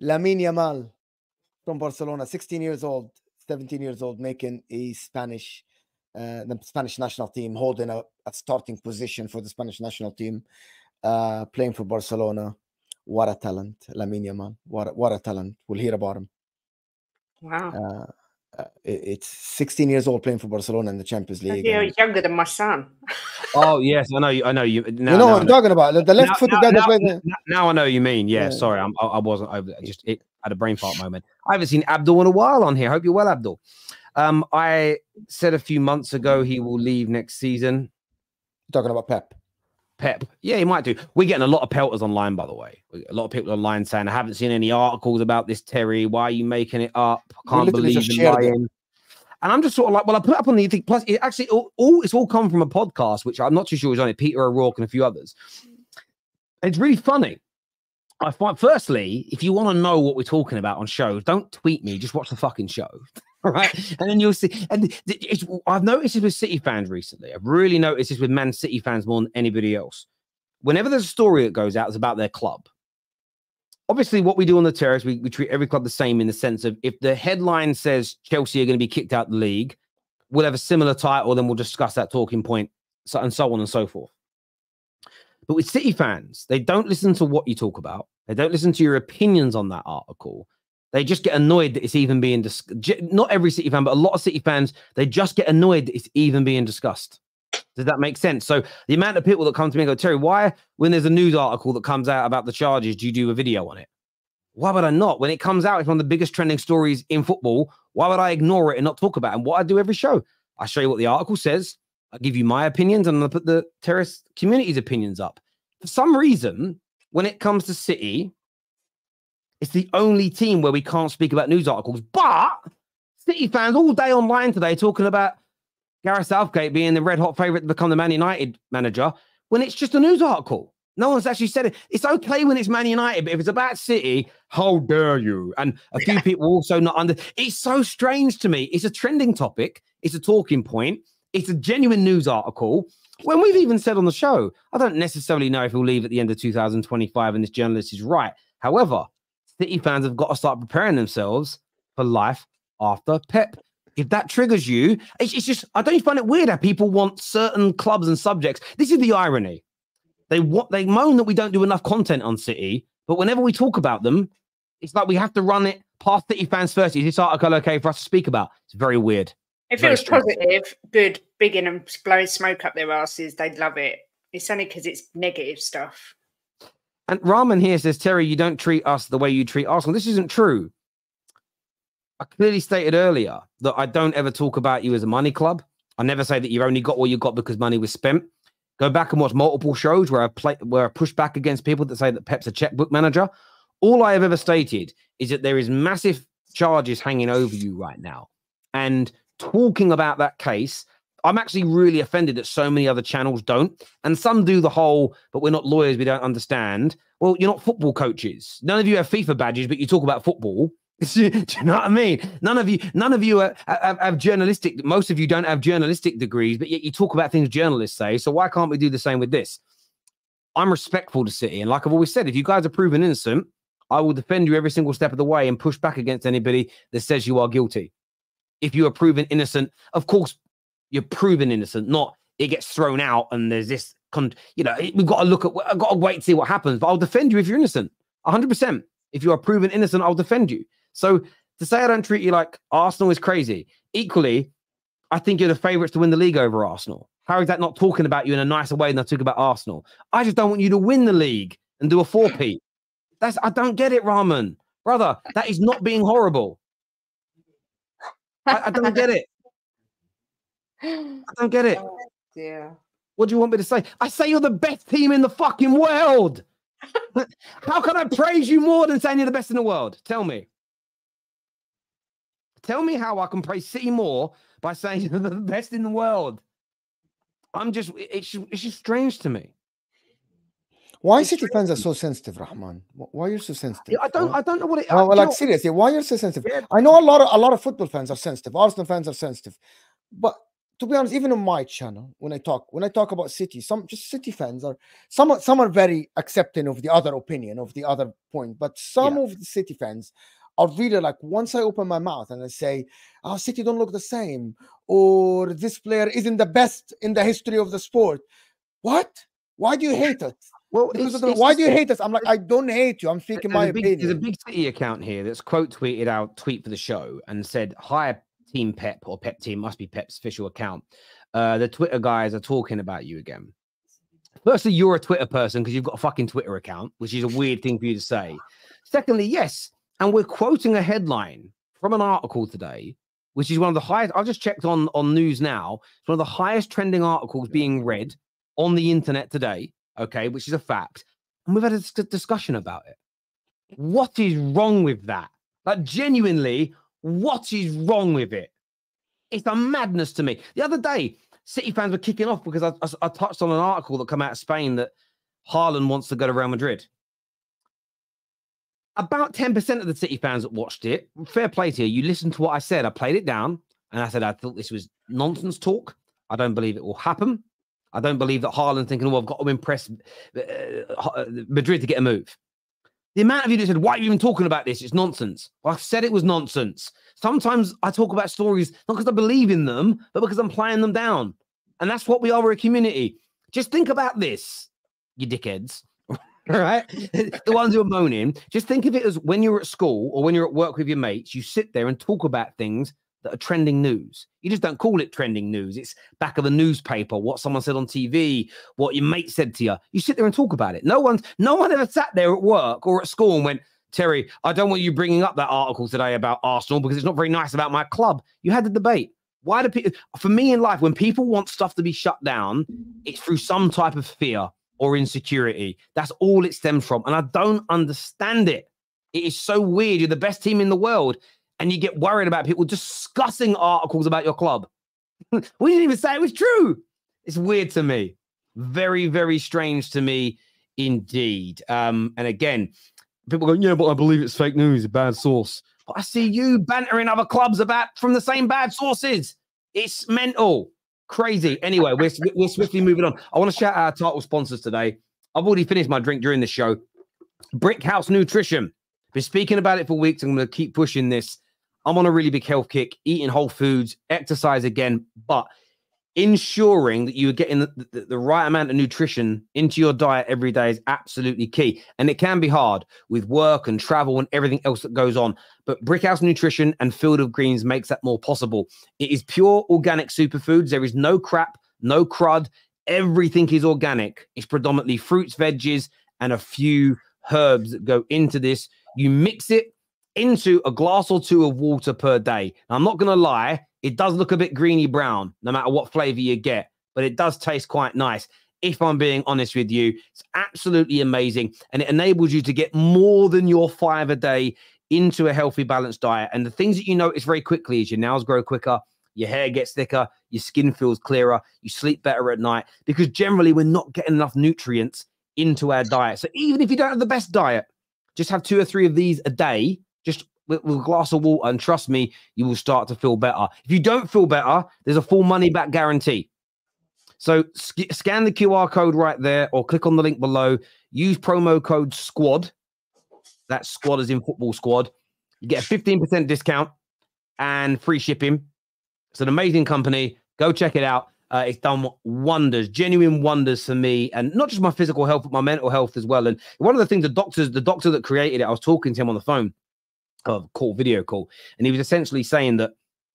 Lamine Yamal from Barcelona, sixteen years old, seventeen years old, making a Spanish, uh, the Spanish national team, holding a, a starting position for the Spanish national team, uh, playing for Barcelona. What a talent, Lamine Yamal. What a, what a talent. We'll hear about him. Wow. Uh, uh, it, it's sixteen years old playing for Barcelona in the Champions League. You're and... younger than my son. Oh, yes. I know you. I know you. Now, you know now, what I'm now, talking about. The left-footed guy. Now, now, now I know you mean. Yeah, yeah. Sorry. I'm, I, I wasn't. I just it, had a brain fart moment. I haven't seen Abdul in a while on here. Hope you're well, Abdul. Um, I said a few months ago he will leave next season. You're talking about Pep. Pep. Yeah, he might do. We're getting a lot of pelters online, by the way. A lot of people online saying, I haven't seen any articles about this, Terry. Why are you making it up? I can't believe you're lying. And I'm just sort of like, well, I put it up on the thing. Plus, it actually, all, all it's all come from a podcast, which I'm not too sure is on it. Peter O'Rourke and a few others. It's really funny. I find, firstly, if you want to know what we're talking about on shows, don't tweet me. Just watch the fucking show. Right, and then you'll see. And it's, I've noticed this with City fans recently. I've really noticed this with Man City fans more than anybody else. Whenever there's a story that goes out, it's about their club. Obviously, what we do on the terrace, we, we treat every club the same in the sense of if the headline says Chelsea are going to be kicked out of the league, we'll have a similar title, then we'll discuss that talking point so, and so on and so forth. But with City fans, they don't listen to what you talk about. They don't listen to your opinions on that article. They just get annoyed that it's even being discussed. Not every City fan, but a lot of City fans, they just get annoyed that it's even being discussed. Does that make sense? So the amount of people that come to me and go, Terry, why, when there's a news article that comes out about the charges, do you do a video on it? Why would I not? When it comes out, it's one of the biggest trending stories in football. Why would I ignore it and not talk about it? And what I do every show, I show you what the article says. I give you my opinions and I put the terrorist community's opinions up. For some reason, when it comes to City, it's the only team where we can't speak about news articles. But City fans all day online today talking about Gareth Southgate being the red hot favourite to become the Man United manager when it's just a news article. No one's actually said it. It's okay when it's Man United, but if it's about City, how dare you? And a few people also not under. It's so strange to me. It's a trending topic. It's a talking point. It's a genuine news article. When we've even said on the show, I don't necessarily know if he'll leave at the end of two thousand twenty-five and this journalist is right. However, City fans have got to start preparing themselves for life after Pep. If that triggers you, it's, it's just, I don't find it weird how people want certain clubs and subjects. This is the irony. They want, they moan that we don't do enough content on City, but whenever we talk about them, it's like we have to run it past City fans first. Is this article okay for us to speak about? It's very weird. If very it was strange. Positive, good, big in and blowing smoke up their asses, they'd love it. It's only because it's negative stuff. And Rahman here says, Terry, you don't treat us the way you treat Arsenal. This isn't true. I clearly stated earlier that I don't ever talk about you as a money club. I never say that you've only got what you got because money was spent. Go back and watch multiple shows where I play, where I push back against people that say that Pep's a checkbook manager. All I have ever stated is that there is massive charges hanging over you right now. And talking about that case, I'm actually really offended that so many other channels don't. And some do the whole, but we're not lawyers, we don't understand. Well, you're not football coaches. None of you have FIFA badges, but you talk about football. Do you know what I mean? None of you, none of you are, have, have journalistic. Most of you don't have journalistic degrees, but yet you talk about things journalists say. So why can't we do the same with this? I'm respectful to City, and like I've always said, if you guys are proven innocent, I will defend you every single step of the way and push back against anybody that says you are guilty. If you are proven innocent, of course you're proven innocent. Not it gets thrown out and there's this. Con you know, we've got to look at. I've got to wait to see what happens. But I'll defend you if you're innocent, one hundred percent. If you are proven innocent, I'll defend you. So to say I don't treat you like Arsenal is crazy. Equally, I think you're the favourites to win the league over Arsenal. How is that not talking about you in a nicer way than I talk about Arsenal? I just don't want you to win the league and do a four-peat. That's I don't get it, Rahman. Brother, that is not being horrible. I, I don't get it. I don't get it. Oh, dear. What do you want me to say? I say you're the best team in the fucking world. How can I praise you more than saying you're the best in the world? Tell me. Tell me how I can praise City more by saying you're the best in the world. I'm just, it's, it's just strange to me. Why it's City fans are so sensitive, Rahman? Why are you so sensitive? I don't, I don't know what it is. Oh, like, seriously, why are you so sensitive? Yeah. I know a lot of, a lot of football fans are sensitive. Arsenal fans are sensitive. But to be honest, even on my channel, when I talk, when I talk about City, some just City fans are, some, some are very accepting of the other opinion, of the other point. But some yeah. of the City fans are really like, once I open my mouth and I say, oh, City don't look the same, or this player isn't the best in the history of the sport. What? Why do you hate us? Well, it's, the, it's, why do you hate us? I'm like, I don't hate you. I'm speaking my big, opinion. There's a big City account here that's quote tweeted our tweet for the show and said, hi, Team Pep, or Pep Team, must be Pep's official account. Uh, the Twitter guys are talking about you again. Firstly, you're a Twitter person because you've got a fucking Twitter account, which is a weird thing for you to say. Secondly, yes, and we're quoting a headline from an article today, which is one of the highest, I've just checked on, on News Now, it's one of the highest trending articles being read on the internet today, okay, which is a fact. And we've had a discussion about it. What is wrong with that? Like, genuinely, what is wrong with it? It's a madness to me. The other day, City fans were kicking off because I, I, I touched on an article that came out of Spain that Haaland wants to go to Real Madrid. About ten percent of the City fans that watched it, fair play to you, you listened to what I said. I played it down and I said, I thought this was nonsense talk. I don't believe it will happen. I don't believe that Haaland thinking, well, I've got to impress uh, Madrid to get a move. The amount of you that said, why are you even talking about this? It's nonsense. Well, I've said it was nonsense. Sometimes I talk about stories, not because I believe in them, but because I'm playing them down. And that's what we are. We're a community. Just think about this, you dickheads. All right, the ones who are moaning, just think of it as when you're at school or when you're at work with your mates, you sit there and talk about things that are trending news. You just don't call it trending news. It's back of the newspaper, what someone said on T V, what your mate said to you. You sit there and talk about it. No one's, no one ever sat there at work or at school and went, Terry, I don't want you bringing up that article today about Arsenal because it's not very nice about my club. You had the debate. Why do people, for me in life, when people want stuff to be shut down, it's through some type of fear or insecurity. That's all it stems from. And I don't understand it. It is so weird. You're the best team in the world, and you get worried about people discussing articles about your club. We didn't even say it was true. It's weird to me. Very, very strange to me indeed. Um, and again, people go, yeah, but I believe it's fake news, a bad source. But I see you bantering other clubs about from the same bad sources. It's mental. Crazy. Anyway, we're, we're swiftly moving on. I want to shout out our title sponsors today. I've already finished my drink during the show. Brick House Nutrition. Been speaking about it for weeks. I'm going to keep pushing this. I'm on a really big health kick, eating whole foods, exercise again, but ensuring that you're getting the, the, the right amount of nutrition into your diet every day is absolutely key. And it can be hard with work and travel and everything else that goes on. But Brick House Nutrition and Field of Greens makes that more possible. It is pure organic superfoods. There is no crap, no crud. Everything is organic. It's predominantly fruits, veggies, and a few herbs that go into this. You mix it into a glass or two of water per day. Now, I'm not going to lie, it does look a bit greeny brown, no matter what flavor you get, but it does taste quite nice. If I'm being honest with you, it's absolutely amazing. And it enables you to get more than your five a day into a healthy, balanced diet. And the things that you notice very quickly is your nails grow quicker, your hair gets thicker, your skin feels clearer, you sleep better at night, because generally we're not getting enough nutrients into our diet. So even if you don't have the best diet, just have two or three of these a day, just with a glass of water, and trust me, you will start to feel better. If you don't feel better, there's a full money-back guarantee. So sc scan the Q R code right there or click on the link below. Use promo code SQUAD. That squad is in football squad. You get a fifteen percent discount and free shipping. It's an amazing company. Go check it out. Uh, it's done wonders, genuine wonders for me, and not just my physical health, but my mental health as well. And one of the things the doctors, the doctor that created it, I was talking to him on the phone, a call, video call, and he was essentially saying that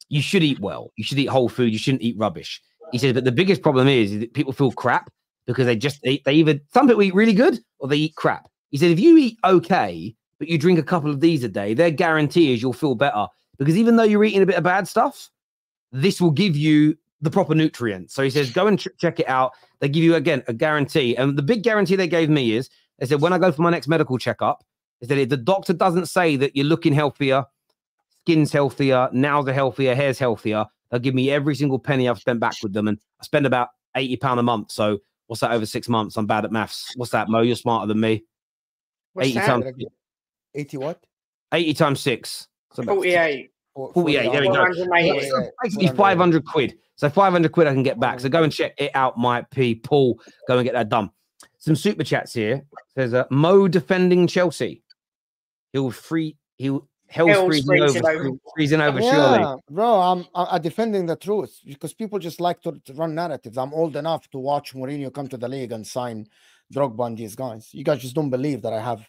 you should eat well, you should eat whole food, you shouldn't eat rubbish. He says, but the biggest problem is, is that people feel crap because they just they, they either, some people eat really good or they eat crap. He said, if you eat okay, but you drink a couple of these a day, their guarantee is you'll feel better, because even though you're eating a bit of bad stuff, this will give you the proper nutrients. So he says, go and ch check it out. They give you, again, a guarantee. And the big guarantee they gave me is, they said, when I go for my next medical checkup, is that if the doctor doesn't say that you're looking healthier, skin's healthier, nails are healthier, hair's healthier, they'll give me every single penny I've spent back with them. And I spend about eighty pounds a month. So what's that over six months? I'm bad at maths. What's that, Mo? You're smarter than me. What's eighty that? Times eighty what? eighty times six. So forty-eight. forty-eight, there we go. So basically five hundred quid. So five hundred quid I can get back. So go and check it out, my people. Go and get that done. Some super chats here. There's a Mo defending Chelsea. He'll free. He'll hell freezing over. Freezing over, yeah, surely. Bro, I'm I'm defending the truth, because people just like to, to run narratives. I'm old enough to watch Mourinho come to the league and sign Drogba and these guys. You guys just don't believe that I have.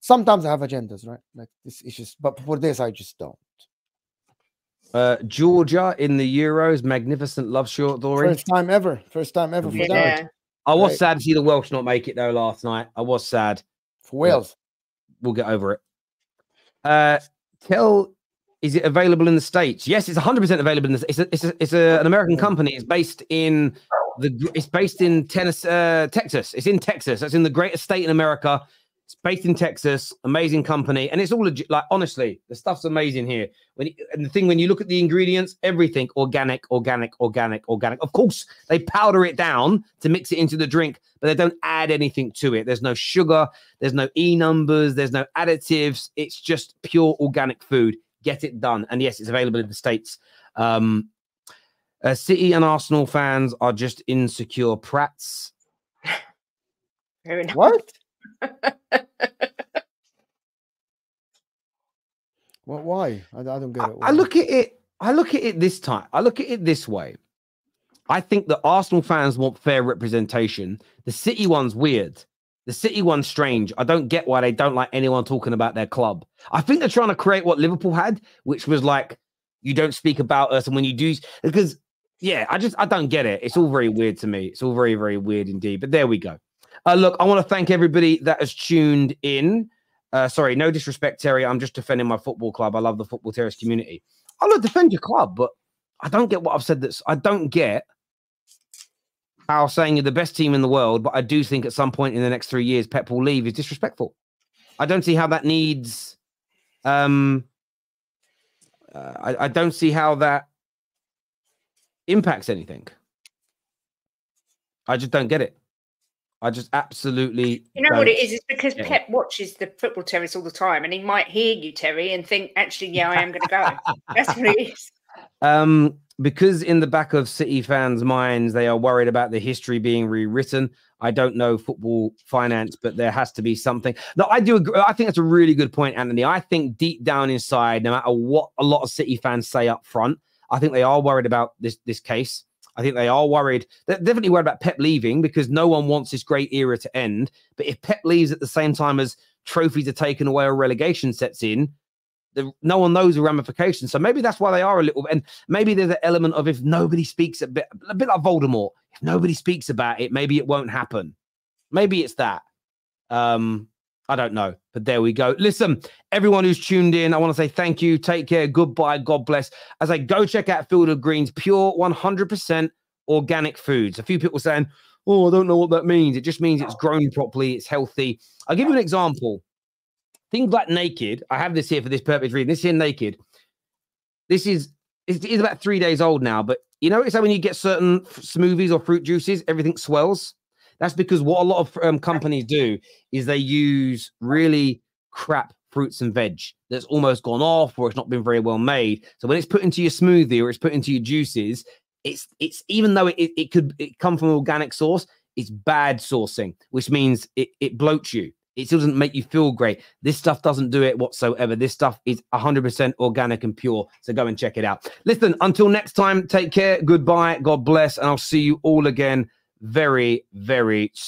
Sometimes I have agendas, right? Like this is just. But for this, I just don't. Uh, Georgia in the Euros, magnificent love short story. First time ever. First time ever. Yeah. For that. I was right. Sad to see the Welsh not make it though last night. I was sad for Wales. We'll get over it. Uh, tell, is it available in the States? Yes, it's one hundred percent available in the States. It's a, it's a, it's a, an American company. It's based in the. It's based in Tennessee, uh, Texas. It's in Texas. That's in the greatest state in America. It's based in Texas. Amazing company, and it's all legit. Like honestly, the stuff's amazing here. When you, and the thing when you look at the ingredients, everything organic, organic, organic, organic. Of course, they powder it down to mix it into the drink, but they don't add anything to it. There's no sugar. There's no E numbers. There's no additives. It's just pure organic food. Get it done. And yes, it's available in the States. Um, uh, City and Arsenal fans are just insecure prats. What? Well, why? I, I don't get it. Why? I look at it. I look at it this time. I look at it this way. I think that Arsenal fans want fair representation. The City one's weird. The City one's strange. I don't get why they don't like anyone talking about their club. I think they're trying to create what Liverpool had, which was like, you don't speak about us. And when you do, because, yeah, I just, I don't get it. It's all very weird to me. It's all very, very weird indeed. But there we go. Uh, look, I want to thank everybody that has tuned in. Uh, sorry, no disrespect, Terry. I'm just defending my football club. I love the Football Terrace community. I love defend your club, but I don't get what I've said. That's, I don't get how saying you're the best team in the world, but I do think at some point in the next three years, Pep will leave is disrespectful. I don't see how that needs... Um, uh, I, I don't see how that impacts anything. I just don't get it. I just absolutely... You know don't. What it is? It's because yeah. Pep watches the Football Terrace all the time, and he might hear you, Terry, and think, actually, yeah, I am going to go. That's what it is. Um, because in the back of City fans' minds, they are worried about the history being rewritten. I don't know football finance, but there has to be something. No, I do agree. I think that's a really good point, Anthony. I think deep down inside, no matter what a lot of City fans say up front, I think they are worried about this, this case. I think they are worried. They're definitely worried about Pep leaving because no one wants this great era to end. But if Pep leaves at the same time as trophies are taken away or relegation sets in, the, no one knows the ramifications. So maybe that's why they are a little... And maybe there's an element of if nobody speaks... A bit, a bit like Voldemort. If nobody speaks about it, maybe it won't happen. Maybe it's that. Um, I don't know. But there we go. Listen, everyone who's tuned in, I want to say thank you. Take care. Goodbye. God bless. As I go check out Field of Greens, pure one hundred percent organic foods. A few people saying, oh, I don't know what that means. It just means it's grown properly. It's healthy. I'll give you an example. Things like Naked, I have this here for this purpose reading. This here, Naked, this is, it is about three days old now, but you know, it's how when you get certain smoothies or fruit juices, everything swells. That's because what a lot of um, companies do is they use really crap fruits and veg that's almost gone off or it's not been very well made. So when it's put into your smoothie or it's put into your juices, it's, it's even though it, it, it could it come from an organic source, it's bad sourcing, which means it, it bloats you. It still doesn't make you feel great. This stuff doesn't do it whatsoever. This stuff is one hundred percent organic and pure. So go and check it out. Listen, until next time, take care. Goodbye. God bless. And I'll see you all again very, very soon.